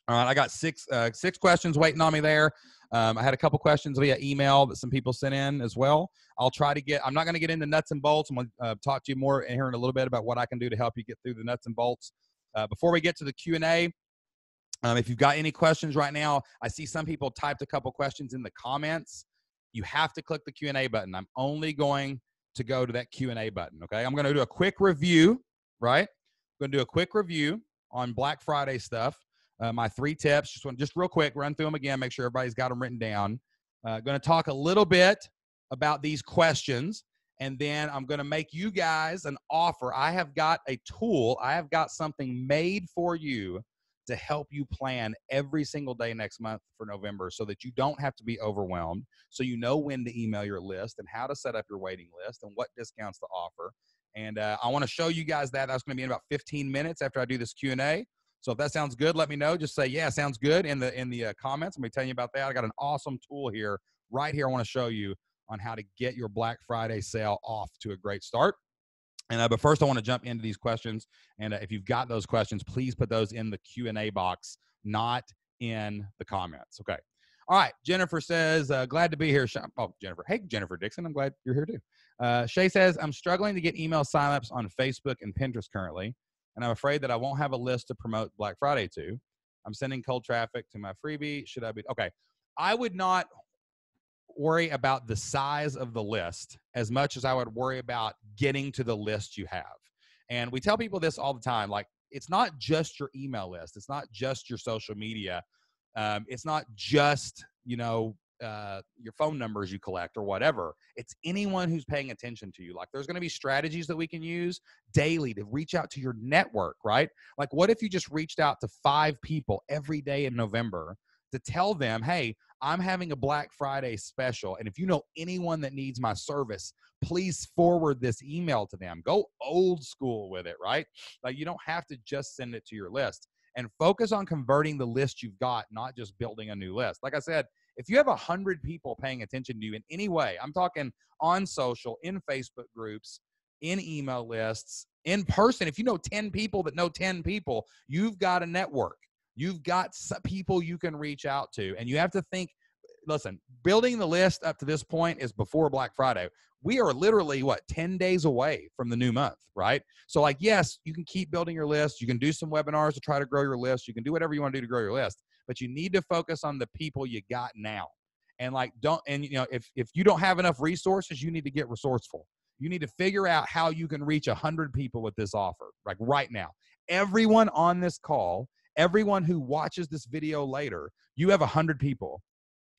All right. I got six, uh, six questions waiting on me there. Um, I had a couple questions via email that some people sent in as well. I'll try to get, I'm not going to get into nuts and bolts. I'm going to uh, talk to you more here in a little bit about what I can do to help you get through the nuts and bolts. Uh, before we get to the Q and A, um, if you've got any questions right now, I see some people typed a couple questions in the comments. You have to click the Q and A button. I'm only going to go to that Q and A button, okay? I'm going to do a quick review, right? I'm going to do a quick review on Black Friday stuff. Uh, my three tips, just want just real quick, run through them again, make sure everybody's got them written down. Uh, going to talk a little bit about these questions, and then I'm going to make you guys an offer. I have got a tool. I have got something made for you to help you plan every single day next month for November so that you don't have to be overwhelmed, so you know when to email your list and how to set up your waiting list and what discounts to offer. And uh, I want to show you guys that. That's going to be in about fifteen minutes after I do this Q and A. So if that sounds good, let me know. Just say, yeah, sounds good in the in the uh, comments. Let me tell you about that. I got an awesome tool here. Right here, I want to show you on how to get your Black Friday sale off to a great start. And uh, But first, I want to jump into these questions. And uh, if you've got those questions, please put those in the Q and A box, not in the comments. Okay. All right. Jennifer says, uh, glad to be here. Oh, Jennifer. Hey, Jennifer Dixon. I'm glad you're here, too. Uh, Shay says, I'm struggling to get email signups on Facebook and Pinterest currently, and I'm afraid that I won't have a list to promote Black Friday to. I'm sending cold traffic to my freebie. Should I be? Okay. I would not worry about the size of the list as much as I would worry about getting to the list you have. And we tell people this all the time. Like, it's not just your email list. It's not just your social media. Um, it's not just, you know, uh, your phone numbers you collect or whatever. It's anyone who's paying attention to you. Like, there's going to be strategies that we can use daily to reach out to your network, right? Like, what if you just reached out to five people every day in November to tell them, hey, I'm having a Black Friday special, and if you know anyone that needs my service, please forward this email to them. Go old school with it, right? Like, you don't have to just send it to your list, and focus on converting the list you've got, not just building a new list. Like I said, if you have one hundred people paying attention to you in any way, I'm talking on social, in Facebook groups, in email lists, in person, if you know ten people that know ten people, you've got a network. You've got people you can reach out to, and you have to think, listen, building the list up to this point is before Black Friday. We are literally, what, ten days away from the new month, right? So, like, yes, you can keep building your list. You can do some webinars to try to grow your list. You can do whatever you want to do to grow your list. but you need to focus on the people you got now. And like, don't, and you know, if, if you don't have enough resources, you need to get resourceful. You need to figure out how you can reach a hundred people with this offer, like right now. Everyone on this call, everyone who watches this video later, you have a hundred people,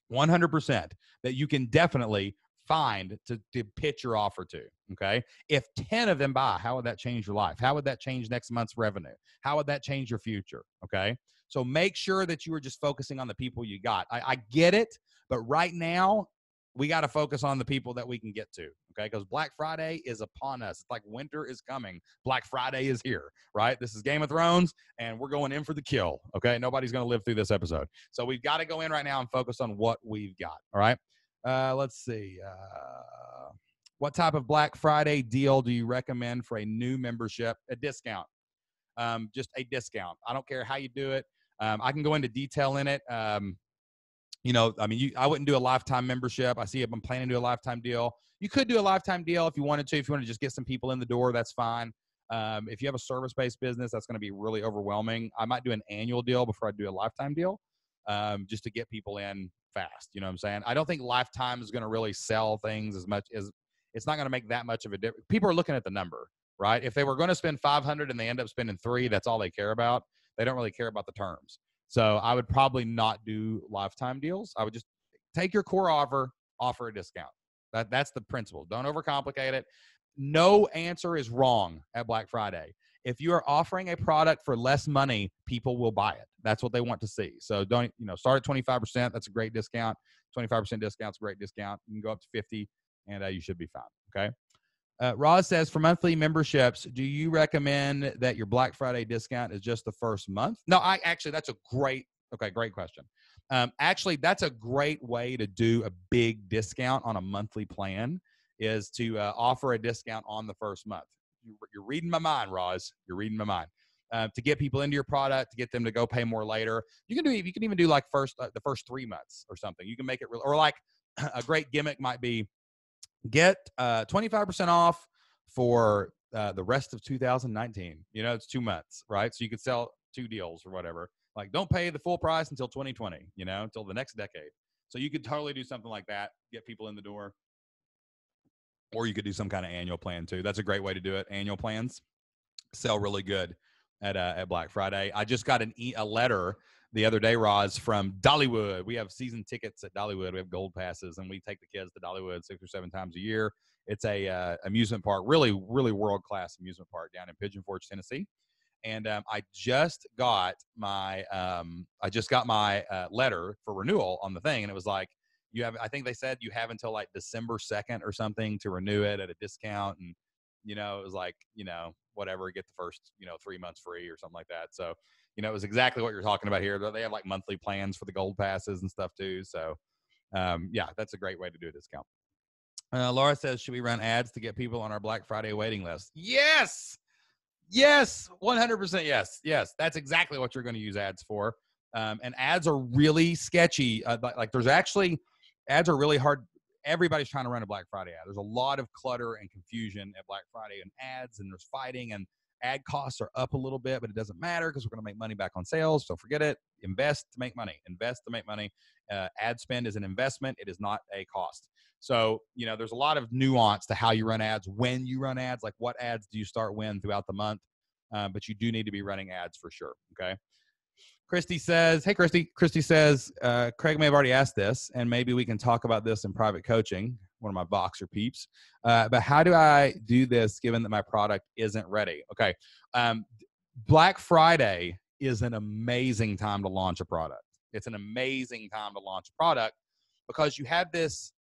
one hundred percent that you can definitely find to, to pitch your offer to, okay? If ten of them buy, how would that change your life? How would that change next month's revenue? How would that change your future, okay? So make sure that you are just focusing on the people you got. I, I get it, but right now, we got to focus on the people that we can get to, okay? Because Black Friday is upon us. It's like winter is coming. Black Friday is here, right? This is Game of Thrones, and we're going in for the kill, okay? Nobody's going to live through this episode. So we've got to go in right now and focus on what we've got, all right? Uh, let's see. Uh, what type of Black Friday deal do you recommend for a new membership? A discount. Um, just a discount. I don't care how you do it. Um, I can go into detail in it. Um, you know, I mean, you, I wouldn't do a lifetime membership. I see if I'm planning to do a lifetime deal. You could do a lifetime deal if you wanted to. If you want to just get some people in the door, that's fine. Um, if you have a service-based business, that's going to be really overwhelming. I might do an annual deal before I do a lifetime deal um, just to get people in fast. You know what I'm saying? I don't think lifetime is going to really sell things as much as it's not going to make that much of a difference. People are looking at the number, right? If they were going to spend five hundred and they end up spending three, that's all they care about. They don't really care about the terms. So I would probably not do lifetime deals. I would just take your core offer, offer a discount. That, that's the principle. Don't overcomplicate it. No answer is wrong at Black Friday. If you are offering a product for less money, people will buy it. That's what they want to see. So don't, you know, start at twenty-five percent. That's a great discount. twenty-five percent discount's a great discount. You can go up to fifty and uh, you should be fine. Okay. Uh, Roz says, for monthly memberships, do you recommend that your Black Friday discount is just the first month? No, I actually, that's a great, okay, great question. Um, actually, that's a great way to do a big discount on a monthly plan is to uh, offer a discount on the first month. You, you're reading my mind, Roz. You're reading my mind. Uh, to get people into your product, to get them to go pay more later. You can do, you can even do like first, uh, the first three months or something. You can make it real, or like a great gimmick might be, get uh, twenty-five percent off for uh, the rest of two thousand nineteen. You know, it's two months, right? So you could sell two deals or whatever. Like, don't pay the full price until twenty twenty, you know, until the next decade. So you could totally do something like that, get people in the door. Or you could do some kind of annual plan too. That's a great way to do it. Annual plans sell really good at, uh, at Black Friday. I just got an e- a letter the other day, Roz, from Dollywood. We have season tickets at Dollywood. We have gold passes, and we take the kids to Dollywood six or seven times a year. It's a uh, amusement park, really, really world-class amusement park down in Pigeon Forge, Tennessee. And um, I just got my, um, I just got my uh, letter for renewal on the thing, and it was like, you have, I think they said you have until like December second or something to renew it at a discount, and you know, it was like, you know, whatever, get the first, you know, three months free or something like that. So, you know, it was exactly what you're talking about here. They have like monthly plans for the gold passes and stuff too. So, um, yeah, that's a great way to do a discount. Uh, Laura says, should we run ads to get people on our Black Friday waiting list? Yes. Yes. one hundred percent. Yes. Yes. That's exactly what you're going to use ads for. Um, and ads are really sketchy. Uh, like there's actually, ads are really hard. Everybody's trying to run a Black Friday ad. There's a lot of clutter and confusion at Black Friday and ads, and there's fighting, and ad costs are up a little bit, but it doesn't matter because we're going to make money back on sales. So forget it. Invest to make money. Invest to make money. Uh, ad spend is an investment. It is not a cost. So, you know, there's a lot of nuance to how you run ads, when you run ads, like what ads do you start when throughout the month. Uh, but you do need to be running ads for sure. Okay. Christy says, hey, Christy. Christy says, uh, Craig may have already asked this, and maybe we can talk about this in private coaching, one of my boxer peeps. Uh, but how do I do this given that my product isn't ready? Okay. Um, Black Friday is an amazing time to launch a product. It's an amazing time to launch a product because you have this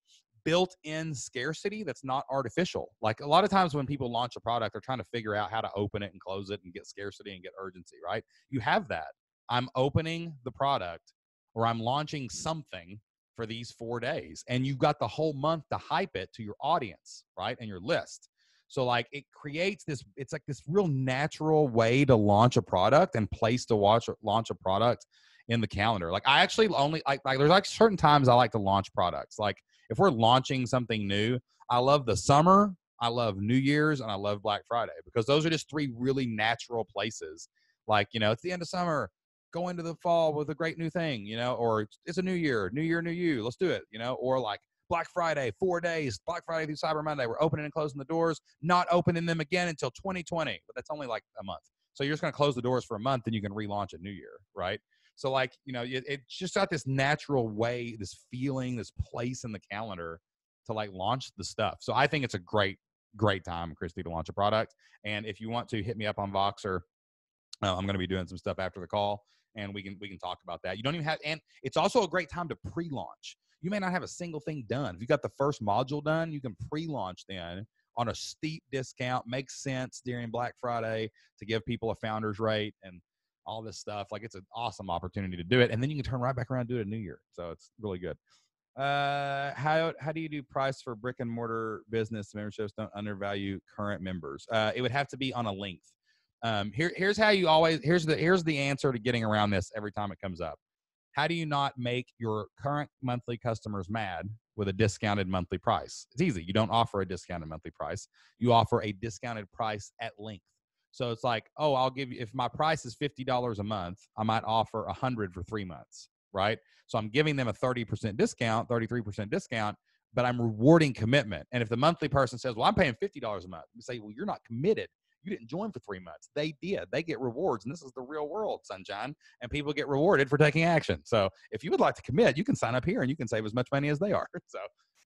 built-in scarcity that's not artificial. Like a lot of times when people launch a product, they're trying to figure out how to open it and close it and get scarcity and get urgency, right? You have that. I'm opening the product or I'm launching something for these four days. And you've got the whole month to hype it to your audience, right? And your list. So like it creates this, it's like this real natural way to launch a product and place to watch launch a product in the calendar. Like I actually only, like, like there's like certain times I like to launch products. Like if we're launching something new, I love the summer, I love New Year's, and I love Black Friday because those are just three really natural places. Like, you know, it's the end of summer. go into the fall with a great new thing, you know, or it's a new year, new year, new you, let's do it, you know, or like Black Friday, four days, Black Friday through Cyber Monday, we're opening and closing the doors, not opening them again until twenty twenty, but that's only like a month. So you're just going to close the doors for a month and you can relaunch a new year, right? So like, you know, it, it's just got this natural way, this feeling, this place in the calendar to like launch the stuff. So I think it's a great, great time, Christy, to launch a product. And if you want to hit me up on Voxer, uh, I'm going to be doing some stuff after the call and we can, we can talk about that. You don't even have, and it's also a great time to pre-launch. You may not have a single thing done. If you got the first module done, you can pre-launch then on a steep discount. Makes sense during Black Friday to give people a founder's rate and all this stuff. Like, it's an awesome opportunity to do it. And then you can turn right back around and do it a new year. So it's really good. Uh, how, how do you do price for brick and mortar business memberships? Don't undervalue current members. Uh, it would have to be on a length. Um, here, here's how you always, here's the, here's the answer to getting around this every time it comes up. How do you not make your current monthly customers mad with a discounted monthly price? It's easy. You don't offer a discounted monthly price. You offer a discounted price at length. So it's like, oh, I'll give you, if my price is fifty dollars a month, I might offer a hundred for three months, right? So I'm giving them a thirty percent discount, thirty-three percent discount, but I'm rewarding commitment. And if the monthly person says, well, I'm paying fifty dollars a month, you say, well, you're not committed. You didn't join for three months. They did. They get rewards. And this is the real world, sunshine. And people get rewarded for taking action. So if you would like to commit, you can sign up here and you can save as much money as they are. So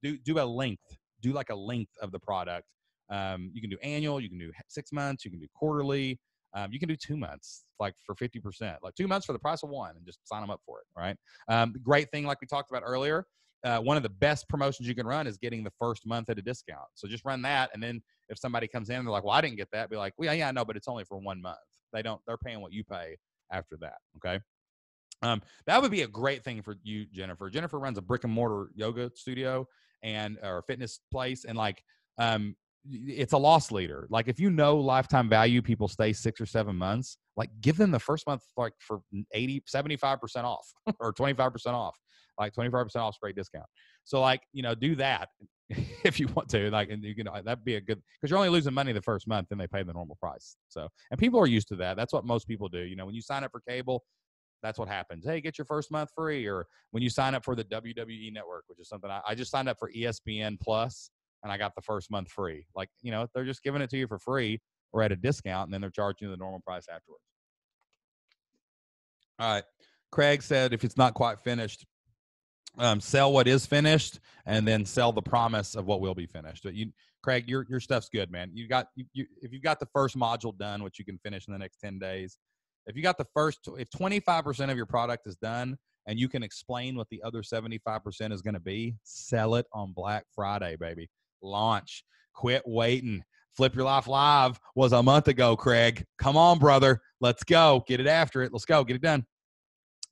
do, do a length, do like a length of the product. Um, you can do annual, you can do six months, you can do quarterly, um, you can do two months, like for fifty percent, like two months for the price of one, and just sign them up for it. Right. Um, the great thing, like we talked about earlier, uh, one of the best promotions you can run is getting the first month at a discount. So just run that. And then if somebody comes in and they're like, well, I didn't get that, be like, well, yeah, yeah, no, but it's only for one month. They don't, they're paying what you pay after that. Okay. Um, that would be a great thing for you, Jennifer. Jennifer runs a brick and mortar yoga studio and, or fitness place. And like, um, it's a loss leader. Like, if you know lifetime value, people stay six or seven months, like give them the first month, like for eighty, seventy-five percent off or twenty-five percent off, like twenty-five percent off straight discount. So like, you know, do that if you want to, like, and you can, that'd be a good, cause you're only losing money the first month and they pay the normal price. So, and people are used to that. That's what most people do. You know, when you sign up for cable, that's what happens. Hey, get your first month free. Or when you sign up for the W W E network, which is something I, I just signed up for E S P N Plus. And I got the first month free. Like, you know, they're just giving it to you for free or at a discount, and then they're charging you the normal price afterwards. All right. Craig said, if it's not quite finished, um, sell what is finished and then sell the promise of what will be finished. But you, Craig, your, your stuff's good, man. You got, you, you, if you've got the first module done, which you can finish in the next ten days, if you got the first, if twenty-five percent of your product is done, and you can explain what the other seventy-five percent is going to be, sell it on Black Friday, baby. Launch. Quit waiting. Flip Your Life Live was a month ago, Craig. Come on, brother. Let's go. Get it after it. Let's go. Get it done.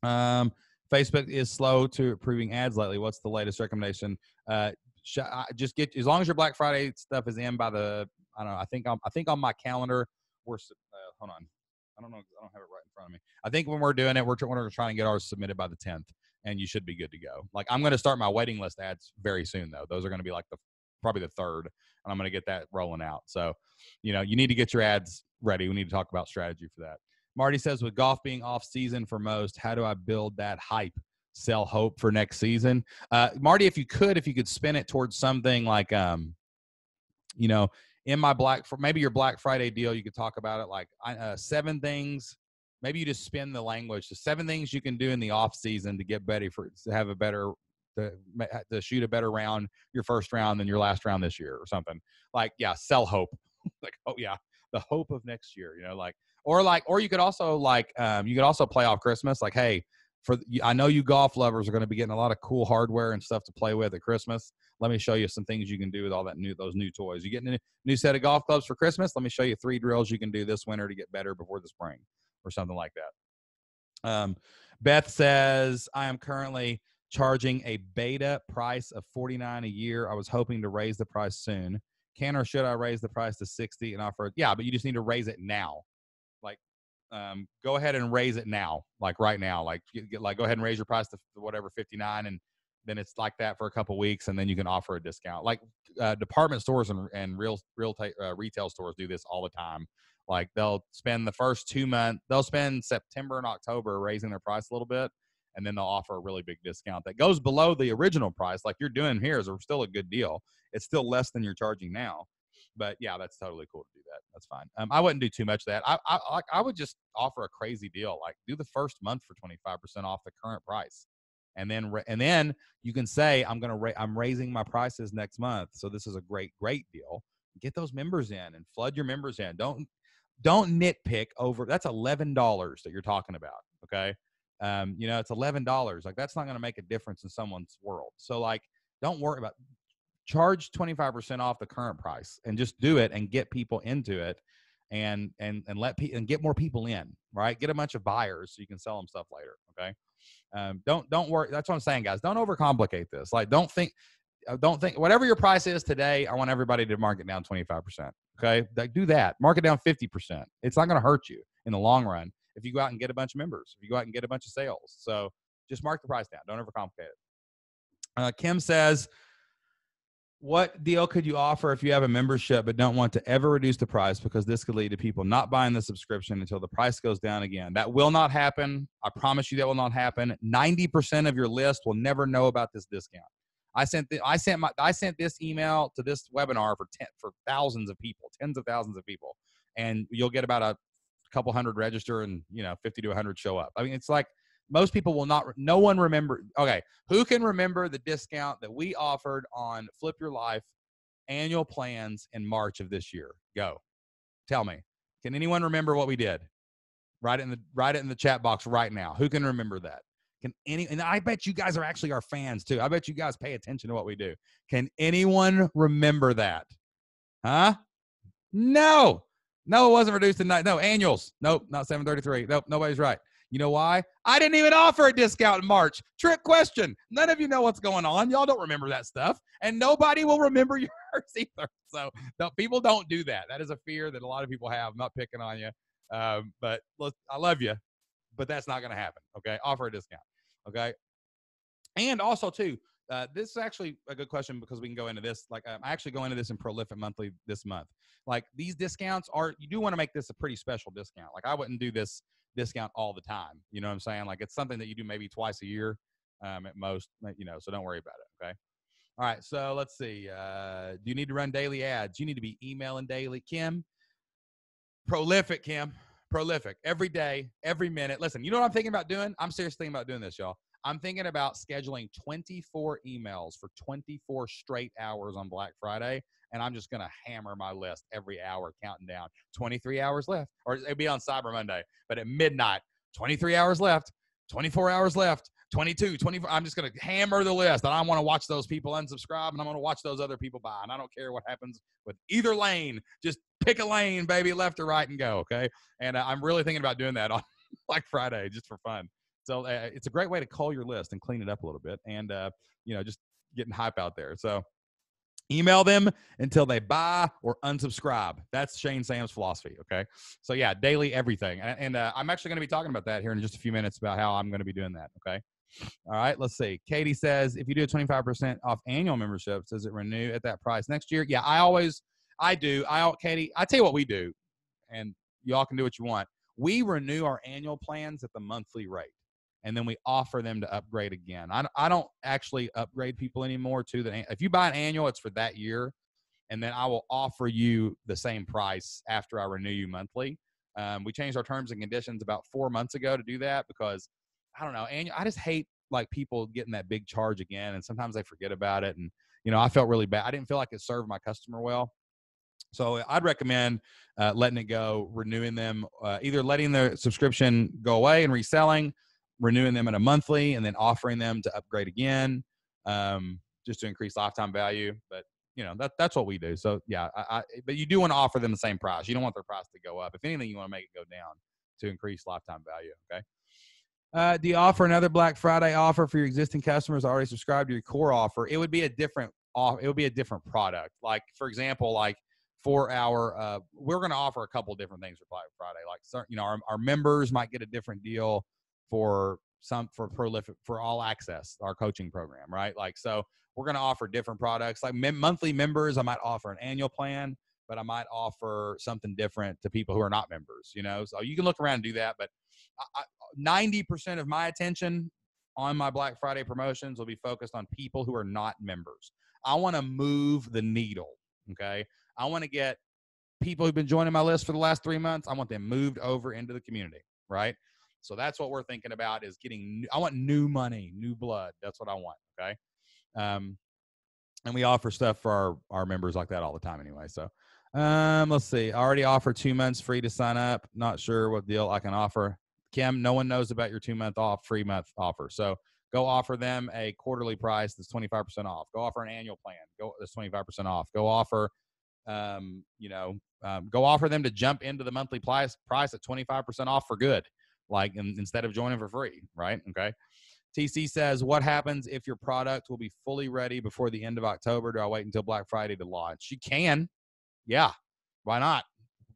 Um, Facebook is slow to approving ads lately. What's the latest recommendation? Uh, sh I just get, as long as your Black Friday stuff is in by the, I don't know, I think, I'm, I think on my calendar, we're, uh, hold on. I don't know. I don't have it right in front of me. I think when we're doing it, we're trying to try and get ours submitted by the tenth, and you should be good to go. Like, I'm going to start my waiting list ads very soon, though. Those are going to be like the, probably the third, and I'm going to get that rolling out. So, you know, you need to get your ads ready. We need to talk about strategy for that. Marty says, with golf being off season for most, how do I build that hype, sell hope for next season? Uh, Marty, if you could, if you could spin it towards something like, um, you know, in my Black, maybe your Black Friday deal, you could talk about it like uh, seven things. Maybe you just spin the language to so seven things you can do in the off season to get better, for to have a better, to, to shoot a better round, your first round than your last round this year or something. Like, yeah, sell hope. Like, oh yeah, the hope of next year. You know, like, or like, or you could also like, um, you could also play off Christmas. Like, hey, for I know you golf lovers are going to be getting a lot of cool hardware and stuff to play with at Christmas. Let me show you some things you can do with all that new, those new toys. You getting a new set of golf clubs for Christmas? Let me show you three drills you can do this winter to get better before the spring or something like that. Um, Beth says, I am currently charging a beta price of forty-nine dollars a year. I was hoping to raise the price soon. Can or should I raise the price to sixty dollars and offer? Yeah, but you just need to raise it now. Like, um, go ahead and raise it now. Like right now, like, get, like go ahead and raise your price to whatever, fifty-nine dollars, and then it's like that for a couple of weeks, and then you can offer a discount. Like uh, department stores and, and real, real uh, retail stores do this all the time. Like they'll spend the first two months, they'll spend September and October raising their price a little bit, and then they'll offer a really big discount that goes below the original price. Like you're doing here is still a good deal. It's still less than you're charging now. But yeah, that's totally cool to do that. That's fine. Um, I wouldn't do too much of that. I, I, I would just offer a crazy deal. Like do the first month for twenty-five percent off the current price. And then, and then you can say, I'm going to, ra- I'm raising my prices next month. So this is a great, great deal. Get those members in and flood your members in. Don't, don't nitpick over, that's eleven dollars that you're talking about. Okay. Um, you know, it's eleven dollars. Like that's not going to make a difference in someone's world. So like, don't worry about, charge twenty-five percent off the current price and just do it and get people into it and, and, and let people, and get more people in, right? Get a bunch of buyers so you can sell them stuff later. Okay. Um, don't, don't worry. That's what I'm saying, guys. Don't overcomplicate this. Like, don't think, don't think whatever your price is today, I want everybody to mark it down twenty-five percent. Okay. Like, do that. Mark it down fifty percent. It's not going to hurt you in the long run if you go out and get a bunch of members, if you go out and get a bunch of sales. So just mark the price down. Don't overcomplicate it. Uh, Kim says, what deal could you offer if you have a membership but don't want to ever reduce the price, because this could lead to people not buying the subscription until the price goes down again? That will not happen. I promise you that will not happen. ninety percent of your list will never know about this discount. I sent the, I sent my I sent this email to this webinar for ten, for thousands of people, tens of thousands of people, and you'll get about a couple hundred register and, you know, fifty to one hundred show up. I mean, it's like most people will not, no one remember. Okay. Who can remember the discount that we offered on Flip Your Life annual plans in March of this year? Go. Tell me. Can anyone remember what we did? Write it in the, write it in the chat box right now. Who can remember that? Can any, and I bet you guys are actually our fans too. I bet you guys pay attention to what we do. Can anyone remember that? Huh? No, no, it wasn't reduced to night. No annuals. Nope. Not seven thirty-three. Nope. Nobody's right. You know why? I didn't even offer a discount in March. Trick question. None of you know what's going on. Y'all don't remember that stuff, and nobody will remember yours either. So no, people don't do that. That is a fear that a lot of people have. I'm not picking on you, um, but look, I love you, but that's not going to happen. Okay. Offer a discount. Okay. And also too, uh, this is actually a good question because we can go into this. Like I'm actually going into this in Prolific Monthly this month. Like these discounts are, you do want to make this a pretty special discount. Like I wouldn't do this discount all the time. You know what I'm saying? Like it's something that you do maybe twice a year um, at most, you know, so don't worry about it. Okay. All right. So let's see. Uh, do you need to run daily ads? You need to be emailing daily. Kim, prolific, Kim, prolific every day, every minute. Listen, you know what I'm thinking about doing? I'm seriously thinking about doing this, y'all. I'm thinking about scheduling twenty-four emails for twenty-four straight hours on Black Friday. And I'm just going to hammer my list every hour, counting down twenty-three hours left, or it'd be on Cyber Monday, but at midnight, twenty-three hours left, twenty-four hours left, twenty-two, twenty-four. I'm just going to hammer the list. And I want to watch those people unsubscribe, and I want to watch those other people buy. And I don't care what happens with either lane. Just pick a lane, baby, left or right, and go. Okay. And uh, I'm really thinking about doing that on Black Friday just for fun. So uh, it's a great way to cull your list and clean it up a little bit. And, uh, you know, just getting hype out there. So email them until they buy or unsubscribe. That's Shane Sam's philosophy, okay? So, yeah, daily everything. And, and uh, I'm actually going to be talking about that here in just a few minutes about how I'm going to be doing that, okay? All right, let's see. Katie says, if you do a twenty-five percent off annual memberships, does it renew at that price next year? Yeah, I always – I do. I Katie, I tell you what we do, and you all can do what you want. We renew our annual plans at the monthly rate, and then we offer them to upgrade again. I, I don't actually upgrade people anymore to the, if you buy an annual, it's for that year. And then I will offer you the same price after I renew you monthly. Um, we changed our terms and conditions about four months ago to do that because I don't know, annual, I just hate like people getting that big charge again. And sometimes they forget about it. And, you know, I felt really bad. I didn't feel like it served my customer well. So I'd recommend uh, letting it go, renewing them, uh, either letting their subscription go away and reselling, renewing them at a monthly, and then offering them to upgrade again, um, just to increase lifetime value. But you know, that, that's what we do. So yeah, I, I, but you do want to offer them the same price. You don't want their price to go up. If anything, you want to make it go down to increase lifetime value. Okay. Uh, do you offer another Black Friday offer for your existing customers already subscribed to your core offer? It would be a different off. It would be a different product. Like for example, like for our, uh, we're going to offer a couple different things for Black Friday. Like, certain, you know, our, our members might get a different deal for some, for prolific, for all access, our coaching program, right? Like, so we're going to offer different products, like mem- monthly members. I might offer an annual plan. but I might offer something different to people who are not members, you know? So you can look around and do that, but I, ninety percent of my attention on my Black Friday promotions will be focused on people who are not members. I want to move the needle, okay? I want to get people who've been joining my list for the last three months, I want them moved over into the community, right? So that's what we're thinking about is getting, new, I want new money, new blood. That's what I want, okay? Um, and we offer stuff for our, our members like that all the time anyway, so. Um, let's see. I already offer two months free to sign up. Not sure what deal I can offer. Kim, no one knows about your two month off free month offer. So go offer them a quarterly price that's twenty-five percent off. Go offer an annual plan. Go that's twenty-five percent off. Go offer, um, you know, um, go offer them to jump into the monthly price price at twenty-five percent off for good. Like in, instead of joining for free, right? Okay. T C says, what happens if your product will be fully ready before the end of October? Do I wait until Black Friday to launch? You can. Yeah, why not?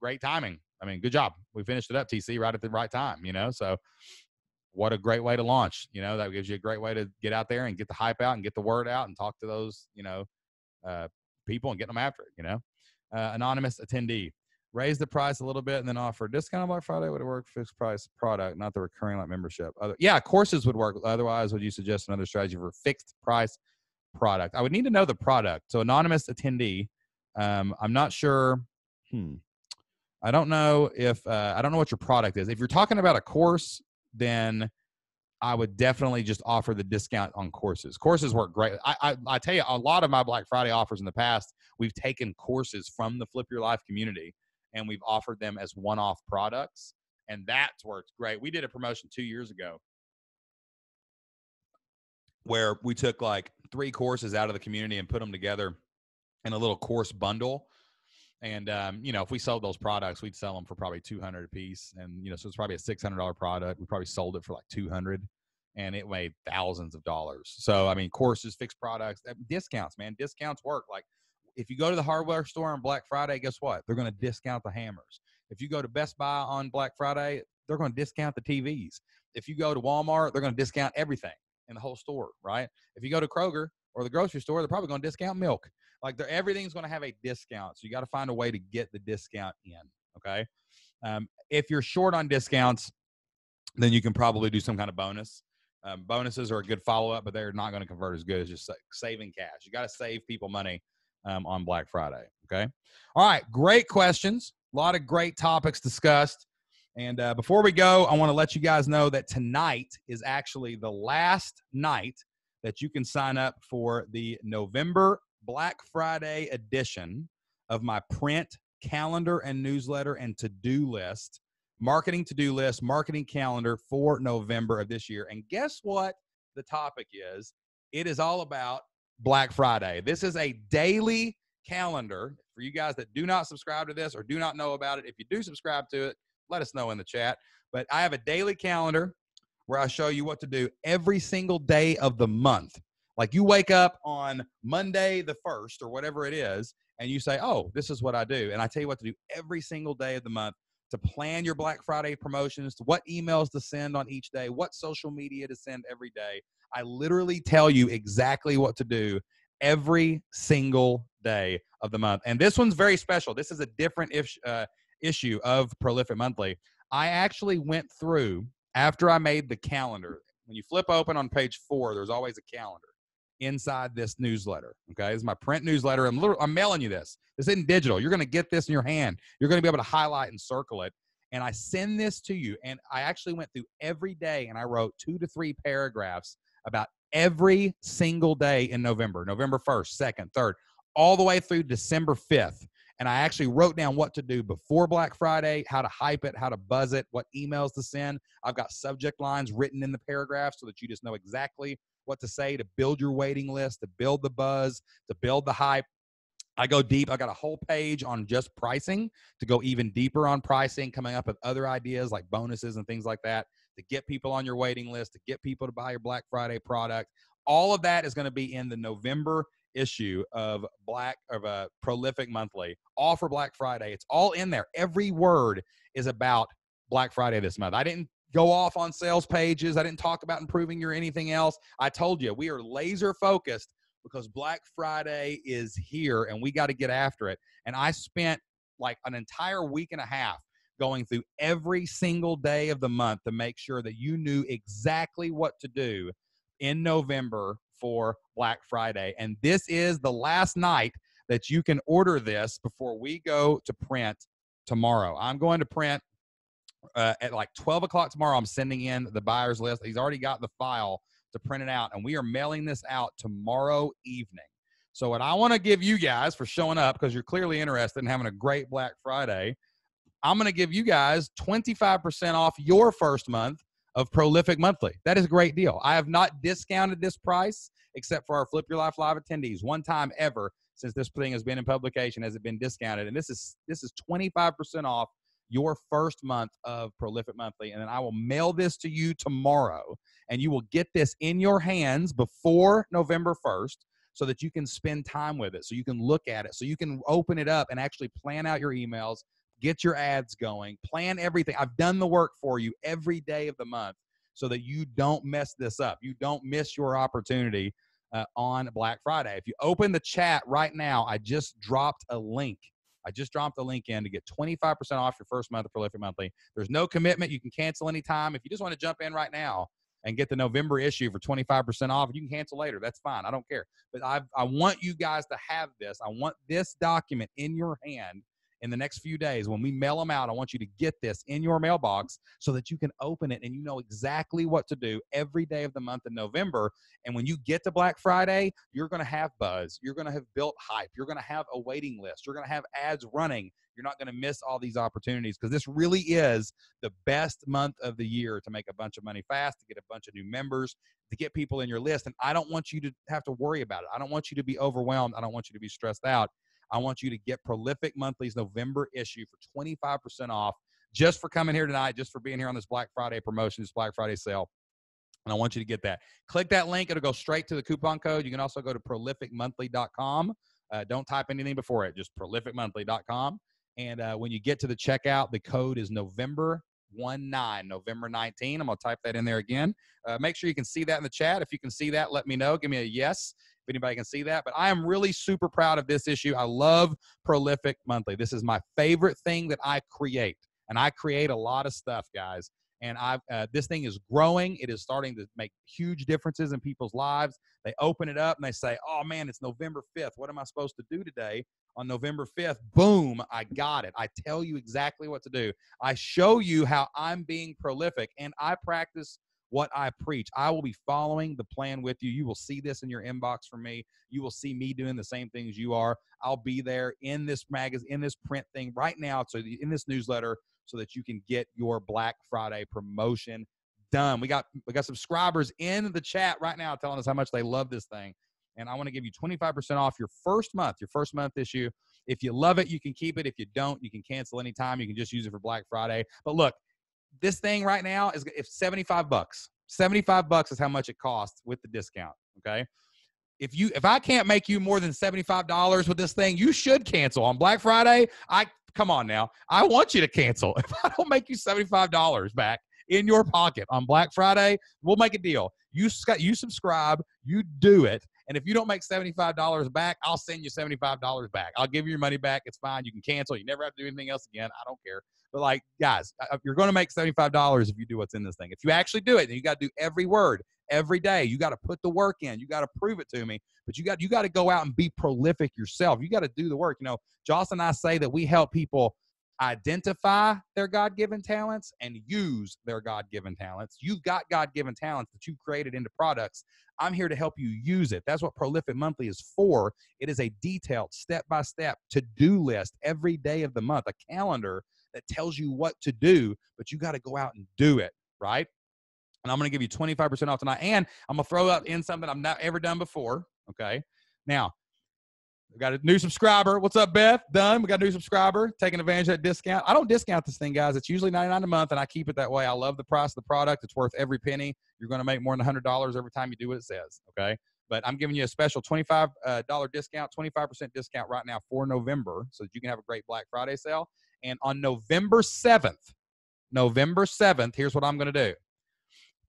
Great timing. I mean, good job. We finished it up, T C, right at the right time, you know? So what a great way to launch, you know? That gives you a great way to get out there and get the hype out and get the word out and talk to those, you know, uh, people and get them after it, you know? Uh, anonymous attendee. Raise the price a little bit and then offer a discount on Black Friday. Would it work? Fixed price product, not the recurring like membership. Other, yeah, courses would work. Otherwise, would you suggest another strategy for fixed price product? I would need to know the product. So anonymous attendee. Um, I'm not sure. Hmm. I don't know if, uh, I don't know what your product is. If you're talking about a course, then I would definitely just offer the discount on courses. Courses work great. I, I, I tell you, a lot of my Black Friday offers in the past, we've taken courses from the Flip Your Life community and we've offered them as one-off products. And that's worked great. We did a promotion two years ago where we took like three courses out of the community and put them together in a little course bundle. And, um, you know, if we sold those products, we'd sell them for probably two hundred dollars a piece. And, you know, so it's probably a six hundred dollar product. We probably sold it for like two hundred dollars and it made thousands of dollars. So, I mean, courses, fixed products, discounts, man, discounts work. Like if you go to the hardware store on Black Friday, guess what? They're going to discount the hammers. If you go to Best Buy on Black Friday, they're going to discount the T Vs. If you go to Walmart, they're going to discount everything in the whole store, right? If you go to Kroger or the grocery store, they're probably going to discount milk. Like they're, everything's going to have a discount. So you got to find a way to get the discount in. Okay. Um, if you're short on discounts, then you can probably do some kind of bonus. Um, bonuses are a good follow-up, but they're not going to convert as good as just saving cash. You got to save people money um, on Black Friday. Okay. All right. Great questions. A lot of great topics discussed. And uh, before we go, I want to let you guys know that tonight is actually the last night that you can sign up for the November Black Friday edition of my print calendar and newsletter and to-do list, marketing to-do list, marketing calendar for November of this year. And guess what the topic is? It is all about Black Friday. This is a daily calendar for you guys that do not subscribe to this or do not know about it. If you do subscribe to it, let us know in the chat. But I have a daily calendar where I show you what to do every single day of the month. Like you wake up on Monday the first or whatever it is, and you say, oh, this is what I do. And I tell you what to do every single day of the month to plan your Black Friday promotions, to what emails to send on each day, what social media to send every day. I literally tell you exactly what to do every single day of the month. And this one's very special. This is a different ish, uh, issue of Prolific Monthly. I actually went through, after I made the calendar, when you flip open on page four, there's always a calendar inside this newsletter. Okay. This is my print newsletter. I'm literally, I'm mailing you this. This isn't digital. You're going to get this in your hand. You're going to be able to highlight and circle it. And I send this to you. And I actually went through every day and I wrote two to three paragraphs about every single day in November, November first, second, third, all the way through December fifth. And I actually wrote down what to do before Black Friday, how to hype it, how to buzz it, what emails to send. I've got subject lines written in the paragraph so that you just know exactly what to say to build your waiting list, to build the buzz, to build the hype. I go deep. I got a whole page on just pricing to go even deeper on pricing, coming up with other ideas like bonuses and things like that to get people on your waiting list, to get people to buy your Black Friday product. All of that is going to be in the November issue of Black of a Prolific Monthly, all for Black Friday. It's all in there. Every word is about Black Friday this month. I didn't go off on sales pages. I didn't talk about improving your anything else. I told you we are laser focused because Black Friday is here and we got to get after it. And I spent like an entire week and a half going through every single day of the month to make sure that you knew exactly what to do in November for Black Friday. And this is the last night that you can order this before we go to print tomorrow. I'm going to print uh, at like twelve o'clock tomorrow. I'm sending in the buyer's list. He's already got the file to print it out, and we are mailing this out tomorrow evening. So what I want to give you guys for showing up, because you're clearly interested in having a great Black Friday, I'm going to give you guys twenty-five percent off your first month of Prolific Monthly. That is a great deal. I have not discounted this price except for our Flip Your Life Live attendees. One time ever since this thing has been in publication has it been discounted. And this is this is twenty-five percent off your first month of Prolific Monthly. And then I will mail this to you tomorrow, and you will get this in your hands before November first so that you can spend time with it, so you can look at it, so you can open it up and actually plan out your emails, get your ads going, plan everything. I've done the work for you every day of the month so that you don't mess this up. You don't miss your opportunity uh, on Black Friday. If you open the chat right now, I just dropped a link. I just dropped the link in to get twenty-five percent off your first month of Prolific Monthly. There's no commitment. You can cancel anytime. If you just want to jump in right now and get the November issue for twenty-five percent off, you can cancel later. That's fine. I don't care. But I've, I want you guys to have this. I want this document in your hand in the next few days. When we mail them out, I want you to get this in your mailbox so that you can open it and you know exactly what to do every day of the month in November. And when you get to Black Friday, you're going to have buzz. You're going to have built hype. You're going to have a waiting list. You're going to have ads running. You're not going to miss all these opportunities, because this really is the best month of the year to make a bunch of money fast, to get a bunch of new members, to get people in your list. And I don't want you to have to worry about it. I don't want you to be overwhelmed. I don't want you to be stressed out. I want you to get Prolific Monthly's November issue for twenty-five percent off just for coming here tonight, just for being here on this Black Friday promotion, this Black Friday sale. And I want you to get that. Click that link. It'll go straight to the coupon code. You can also go to prolific monthly dot com. Uh, don't type anything before it, just prolific monthly dot com. And uh, when you get to the checkout, the code is November nineteen, November nineteenth. I'm going to type that in there again. Uh, make sure you can see that in the chat. If you can see that, let me know. Give me a yes if anybody can see that. But I am really super proud of this issue. I love Prolific Monthly. This is my favorite thing that I create, and I create a lot of stuff, guys. And I've, uh, this thing is growing. It is starting to make huge differences in people's lives. They open it up and they say, oh, man, it's November fifth. What am I supposed to do today on November fifth? Boom, I got it. I tell you exactly what to do. I show you how I'm being prolific, and I practice what I preach. I will be following the plan with you. You will see this in your inbox from me. You will see me doing the same things you are. I'll be there in this magazine, in this print thing right now, so in this newsletter, so that you can get your Black Friday promotion done. We got we got subscribers in the chat right now telling us how much they love this thing. And I want to give you twenty-five percent off your first month, your first month issue. If you love it, you can keep it. If you don't, you can cancel anytime. You can just use it for Black Friday. But look, this thing right now is if seventy-five bucks. seventy-five bucks is how much it costs with the discount, okay? If you if I can't make you more than seventy-five dollars with this thing, you should cancel on Black Friday. I come on now. I want you to cancel. If I don't make you seventy-five dollars back in your pocket on Black Friday, we'll make a deal. You you subscribe, you do it. And if you don't make seventy-five dollars back, I'll send you seventy-five dollars back. I'll give you your money back. It's fine. You can cancel. You never have to do anything else again. I don't care. But, like, guys, you're going to make seventy-five dollars if you do what's in this thing. If you actually do it, then you got to do every word, every day. You got to put the work in. You got to prove it to me. But you got you got to go out and be prolific yourself. You got to do the work. You know, Jocelyn and I say that we help people identify their God-given talents and use their God-given talents. You've got God-given talents that you've created into products. I'm here to help you use it. That's what Prolific Monthly is for. It is a detailed, step-by-step to-do list every day of the month, a calendar that tells you what to do, but you got to go out and do it, right? And I'm going to give you twenty-five percent off tonight, and I'm going to throw up in something I've not ever done before, okay? Now, we got a new subscriber. What's up, Beth? Done. We got a new subscriber taking advantage of that discount. I don't discount this thing, guys. It's usually ninety-nine dollars a month, and I keep it that way. I love the price of the product. It's worth every penny. You're going to make more than one hundred dollars every time you do what it says, okay? But I'm giving you a special twenty-five dollars uh, discount, twenty-five percent discount right now for November so that you can have a great Black Friday sale. And on November seventh, November seventh, here's what I'm going to do.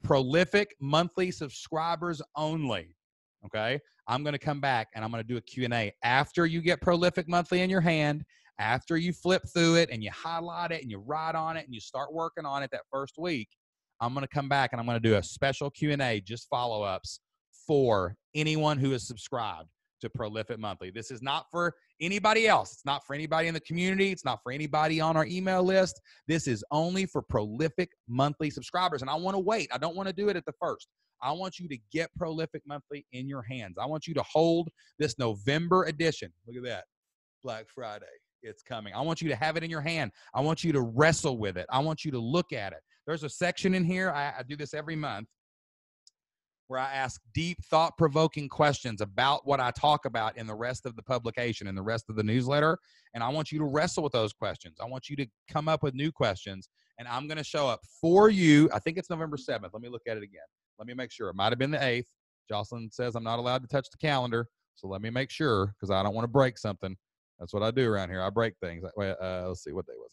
Prolific Monthly subscribers only. Okay. I'm going to come back and I'm going to do a Q and A after you get Prolific Monthly in your hand, after you flip through it and you highlight it and you write on it and you start working on it that first week. I'm going to come back and I'm going to do a special Q and A, just follow-ups for anyone who is subscribed to Prolific Monthly. This is not for anybody else. It's not for anybody in the community. It's not for anybody on our email list. This is only for Prolific Monthly subscribers. And I want to wait. I don't want to do it at the first. I want you to get Prolific Monthly in your hands. I want you to hold this November edition. Look at that. Black Friday. It's coming. I want you to have it in your hand. I want you to wrestle with it. I want you to look at it. There's a section in here, I, I do this every month, where I ask deep, thought-provoking questions about what I talk about in the rest of the publication, in the rest of the newsletter, and I want you to wrestle with those questions. I want you to come up with new questions, and I'm going to show up for you. I think it's November seventh. Let me look at it again. Let me make sure. It might have been the eighth. Jocelyn says I'm not allowed to touch the calendar, so let me make sure, because I don't want to break something. That's what I do around here. I break things. Uh, let's see. What day was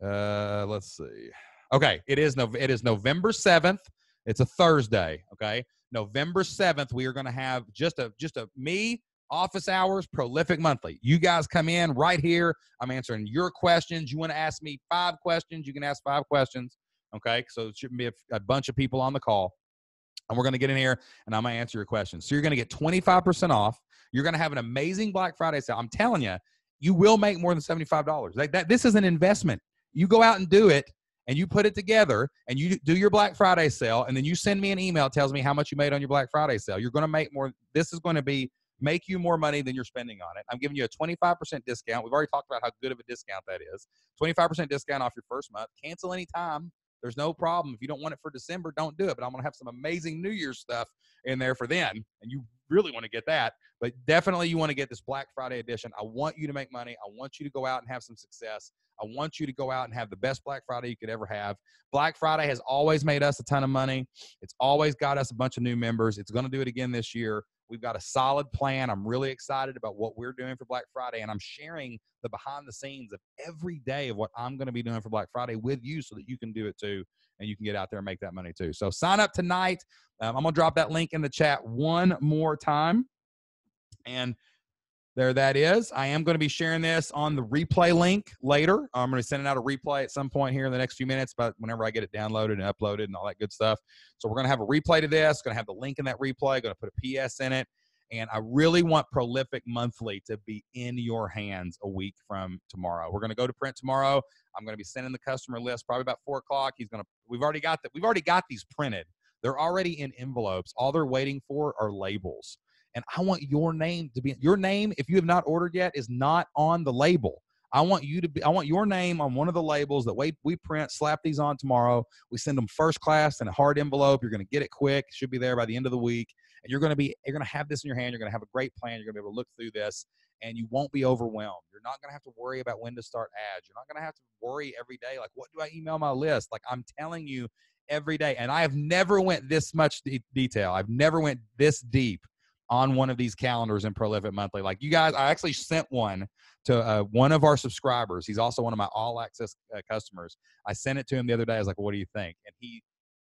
it? Uh, let's see. Okay. It is, no, it is November seventh. It's a Thursday. Okay. November seventh, we are going to have just a, just a me office hours, Prolific Monthly. You guys come in right here. I'm answering your questions. You want to ask me five questions. You can ask five questions. Okay. So it shouldn't be a, a bunch of people on the call. And we're going to get in here and I'm going to answer your questions. So you're going to get twenty-five percent off. You're going to have an amazing Black Friday sale. I'm telling you, you will make more than seventy-five dollars. Like that, this is an investment. You go out and do it and you put it together and you do your Black Friday sale. And then you send me an email that tells me how much you made on your Black Friday sale. You're going to make more. This is going to be make you more money than you're spending on it. I'm giving you a twenty-five percent discount. We've already talked about how good of a discount that is. twenty-five percent discount off your first month. Cancel anytime. There's no problem. If you don't want it for December, don't do it. But I'm going to have some amazing New Year's stuff in there for then. And you really want to get that. But definitely you want to get this Black Friday edition. I want you to make money. I want you to go out and have some success. I want you to go out and have the best Black Friday you could ever have. Black Friday has always made us a ton of money. It's always got us a bunch of new members. It's going to do it again this year. We've got a solid plan. I'm really excited about what we're doing for Black Friday, and I'm sharing the behind the scenes of every day of what I'm going to be doing for Black Friday with you so that you can do it too, and you can get out there and make that money too. So sign up tonight. Um, I'm going to drop that link in the chat one more time, and there that is. I am going to be sharing this on the replay link later. I'm going to send out a replay at some point here in the next few minutes, but whenever I get it downloaded and uploaded and all that good stuff. So we're going to have a replay to this, going to have the link in that replay, going to put a P S in it. And I really want Prolific Monthly to be in your hands a week from tomorrow. We're going to go to print tomorrow. I'm going to be sending the customer list probably about four o'clock. He's going to, we've already got that. We've already got these printed. They're already in envelopes. All they're waiting for are labels. And I want your name to be, your name, if you have not ordered yet, is not on the label. I want you to be, I want your name on one of the labels that we, we print, slap these on tomorrow. We send them first class in a hard envelope. You're going to get it quick. Should be there by the end of the week. And you're going to be, you're going to have this in your hand. You're going to have a great plan. You're going to be able to look through this and you won't be overwhelmed. You're not going to have to worry about when to start ads. You're not going to have to worry every day. Like, what do I email my list? Like I'm telling you every day. And I have never went this much de- detail. I've never went this deep on one of these calendars in Prolific Monthly. Like you guys, I actually sent one to uh, one of our subscribers. He's also one of my all access uh, customers. I sent it to him the other day. I was like, well, what do you think? And he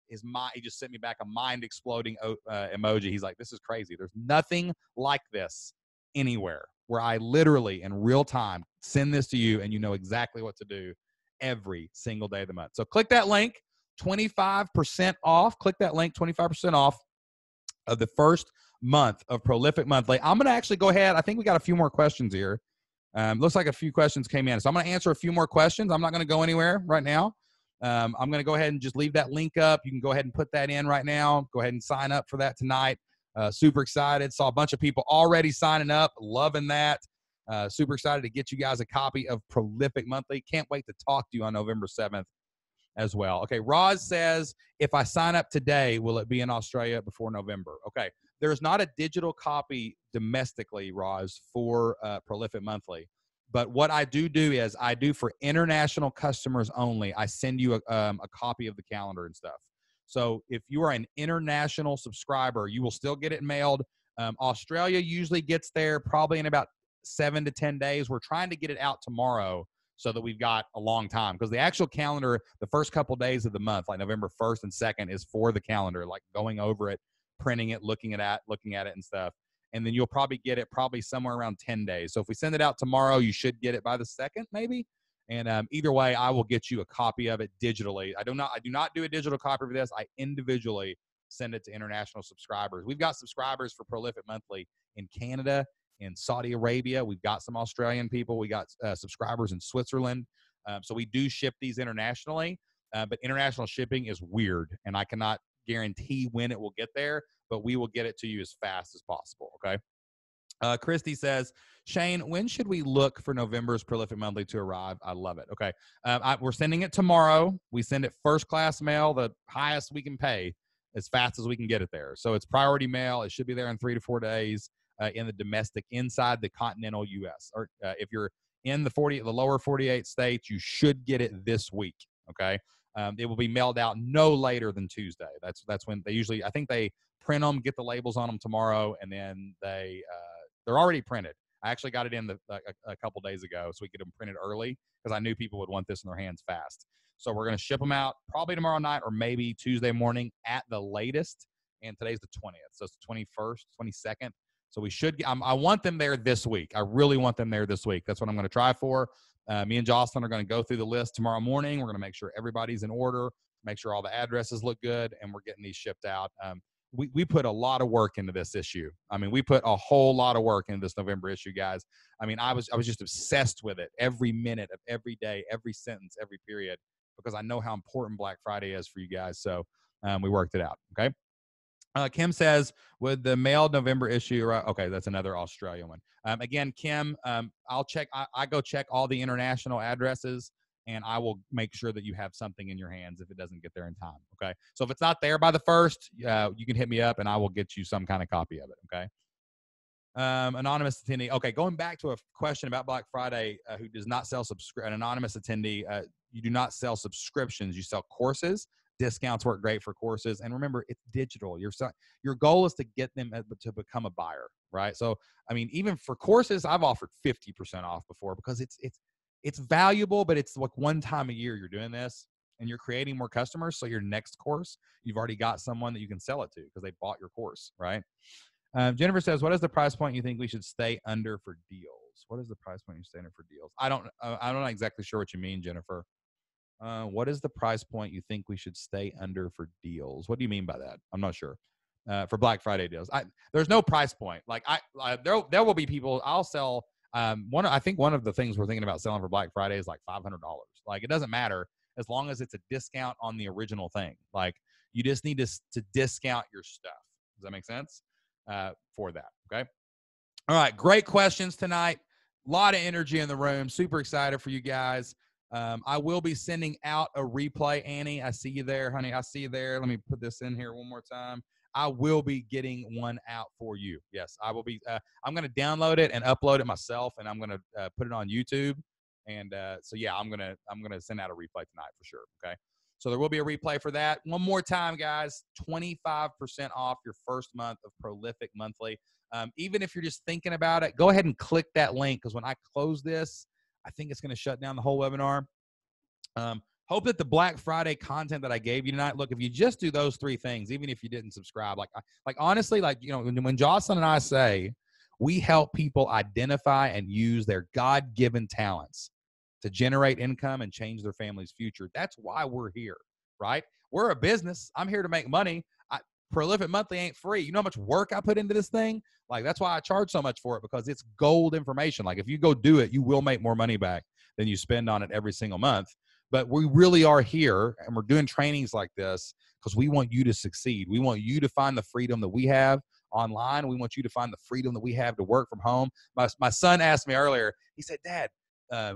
is my, he just sent me back a mind exploding uh, emoji. He's like, this is crazy. There's nothing like this anywhere where I literally in real time send this to you and you know exactly what to do every single day of the month. So click that link, twenty-five percent off. Click that link, twenty-five percent off of the first month of Prolific Monthly. I'm going to actually go ahead. I think we got a few more questions here. Um, looks like a few questions came in. So I'm going to answer a few more questions. I'm not going to go anywhere right now. Um, I'm going to go ahead and just leave that link up. You can go ahead and put that in right now. Go ahead and sign up for that tonight. Uh, super excited. Saw a bunch of people already signing up. Loving that. Uh, super excited to get you guys a copy of Prolific Monthly. Can't wait to talk to you on November seventh as well. Okay. Roz says, if I sign up today, will it be in Australia before November? Okay. There's not a digital copy domestically, Roz, for uh, Prolific Monthly. But what I do do is I do for international customers only. I send you a, um, a copy of the calendar and stuff. So if you are an international subscriber, you will still get it mailed. Um, Australia usually gets there probably in about seven to ten days. We're trying to get it out tomorrow so that we've got a long time. Because the actual calendar, the first couple days of the month, like November first and second, is for the calendar, like going over it printing it, looking it at, looking at it and stuff. And then you'll probably get it probably somewhere around ten days. So if we send it out tomorrow, you should get it by the second maybe. And um, either way, I will get you a copy of it digitally. I do not, I do not do a digital copy for this. I individually send it to international subscribers. We've got subscribers for Prolific Monthly in Canada, in Saudi Arabia. We've got some Australian people. We got uh, subscribers in Switzerland. Um, so we do ship these internationally, uh, but international shipping is weird, and I cannot guarantee when it will get there, but we will get it to you as fast as possible, okay? Uh, Christy says, Shane, when should we look for November's Prolific Monthly to arrive? I love it. Okay. Um, I, we're sending it tomorrow. We send it first class mail, the highest we can pay, as fast as we can get it there. So it's priority mail. It should be there in three to four days uh, in the domestic inside the continental U S Or uh, if you're in the forty, the lower forty-eight states, you should get it this week. Okay. Um, it will be mailed out no later than Tuesday. That's, that's when they usually, I think they print them, get the labels on them tomorrow. And then they, uh, They're already printed. I actually got it in the, a, a couple days ago, so we could get them printed early because I knew people would want this in their hands fast. So we're going to ship them out probably tomorrow night or maybe Tuesday morning at the latest. And today's the twentieth, so it's the twenty-first, twenty-second. So we should get, I'm, I want them there this week. I really want them there this week. That's what I'm going to try for. Uh, me and Jocelyn are going to go through the list tomorrow morning. We're going to make sure everybody's in order, make sure all the addresses look good, and we're getting these shipped out. Um, We, we put a lot of work into this issue. I mean, we put a whole lot of work into this November issue, guys. I mean, I was, I was just obsessed with it every minute of every day, every sentence, every period, because I know how important Black Friday is for you guys. So um, we worked it out. Okay. Uh, Kim says, would the mailed November issue, right? Okay. That's another Australian one. Um, again, Kim, um, I'll check, I, I go check all the international addresses, and I will make sure that you have something in your hands if it doesn't get there in time, okay? So if it's not there by the first, uh, you can hit me up, and I will get you some kind of copy of it, okay? Um, anonymous attendee. Okay, going back to a question about Black Friday, uh, who does not sell subscriptions, an anonymous attendee, uh, you do not sell subscriptions. You sell courses. Discounts work great for courses. And remember, it's digital. Your, your goal is to get them to become a buyer, right? So, I mean, even for courses, I've offered fifty percent off before because it's it's – it's valuable, but it's like one time a year you're doing this and you're creating more customers. So your next course, you've already got someone that you can sell it to because they bought your course, right? Um, Jennifer says, what is the price point you think we should stay under for deals? What is the price point you stay under for deals? I don't, uh, I'm not exactly sure what you mean, Jennifer. Uh, what is the price point you think we should stay under for deals? What do you mean by that? I'm not sure. Uh, for Black Friday deals. I, there's no price point. Like I, I there, there will be people I'll sell. Um, one, I think one of the things we're thinking about selling for Black Friday is like five hundred dollars. Like it doesn't matter as long as it's a discount on the original thing. Like you just need to, to discount your stuff. Does that make sense? Uh, for that. Okay. All right. Great questions tonight. A lot of energy in the room. Super excited for you guys. Um, I will be sending out a replay. Annie, I see you there, honey. I see you there. Let me put this in here one more time. I will be getting one out for you. Yes, I will be. Uh, I'm going to download it and upload it myself, and I'm going to uh, put it on YouTube. And uh, so, yeah, I'm going to I'm going to send out a replay tonight for sure. Okay, so there will be a replay for that. One more time, guys. twenty-five percent off your first month of Prolific Monthly. Um, even if you're just thinking about it, go ahead and click that link because when I close this, I think it's going to shut down the whole webinar. Um, Hope that the Black Friday content that I gave you tonight, look, if you just do those three things, even if you didn't subscribe, like, like honestly, like, you know, when, when Jocelyn and I say we help people identify and use their God-given talents to generate income and change their family's future, that's why we're here, right? We're a business. I'm here to make money. I, Prolific Monthly ain't free. You know how much work I put into this thing? Like, that's why I charge so much for it because it's gold information. Like, if you go do it, you will make more money back than you spend on it every single month. But we really are here, and we're doing trainings like this because we want you to succeed. We want you to find the freedom that we have online. We want you to find the freedom that we have to work from home. My, my son asked me earlier, he said, Dad, uh,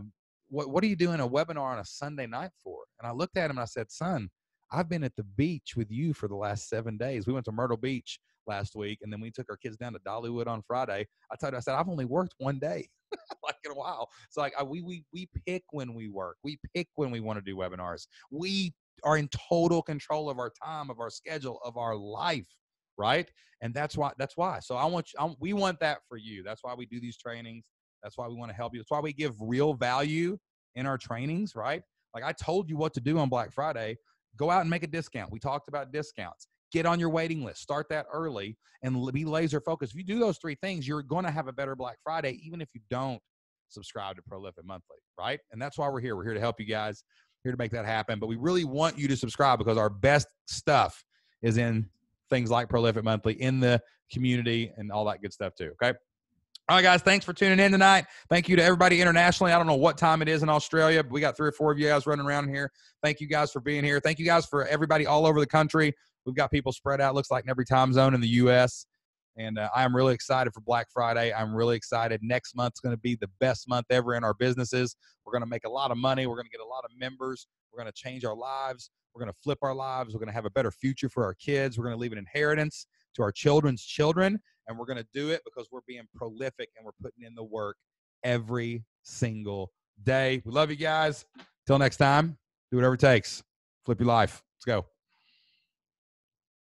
what, what are you doing a webinar on a Sunday night for? And I looked at him and I said, son, I've been at the beach with you for the last seven days. We went to Myrtle Beach last week, and then we took our kids down to Dollywood on Friday. I told him, I said, I've only worked one day. Like in a while. So like I, we, we, we pick when we work, we pick when we want to do webinars. We are in total control of our time, of our schedule, of our life. Right. And that's why, that's why. So I want you, I, we want that for you. That's why we do these trainings. That's why we want to help you. That's why we give real value in our trainings. Right. Like I told you what to do on Black Friday, go out and make a discount. We talked about discounts. Get on your waiting list, start that early, and be laser focused. If you do those three things, you're going to have a better Black Friday, even if you don't subscribe to Prolific Monthly, right? And that's why we're here. We're here to help you guys, here to make that happen. But we really want you to subscribe because our best stuff is in things like Prolific Monthly, in the community, and all that good stuff too, okay? All right, guys, thanks for tuning in tonight. Thank you to everybody internationally. I don't know what time it is in Australia, but we got three or four of you guys running around here. Thank you guys for being here. Thank you guys for everybody all over the country. We've got people spread out, looks like, in every time zone in the U S And uh, I'm really excited for Black Friday. I'm really excited. Next month's going to be the best month ever in our businesses. We're going to make a lot of money. We're going to get a lot of members. We're going to change our lives. We're going to flip our lives. We're going to have a better future for our kids. We're going to leave an inheritance to our children's children. And we're going to do it because we're being prolific and we're putting in the work every single day. We love you guys. Till next time, do whatever it takes. Flip your life. Let's go.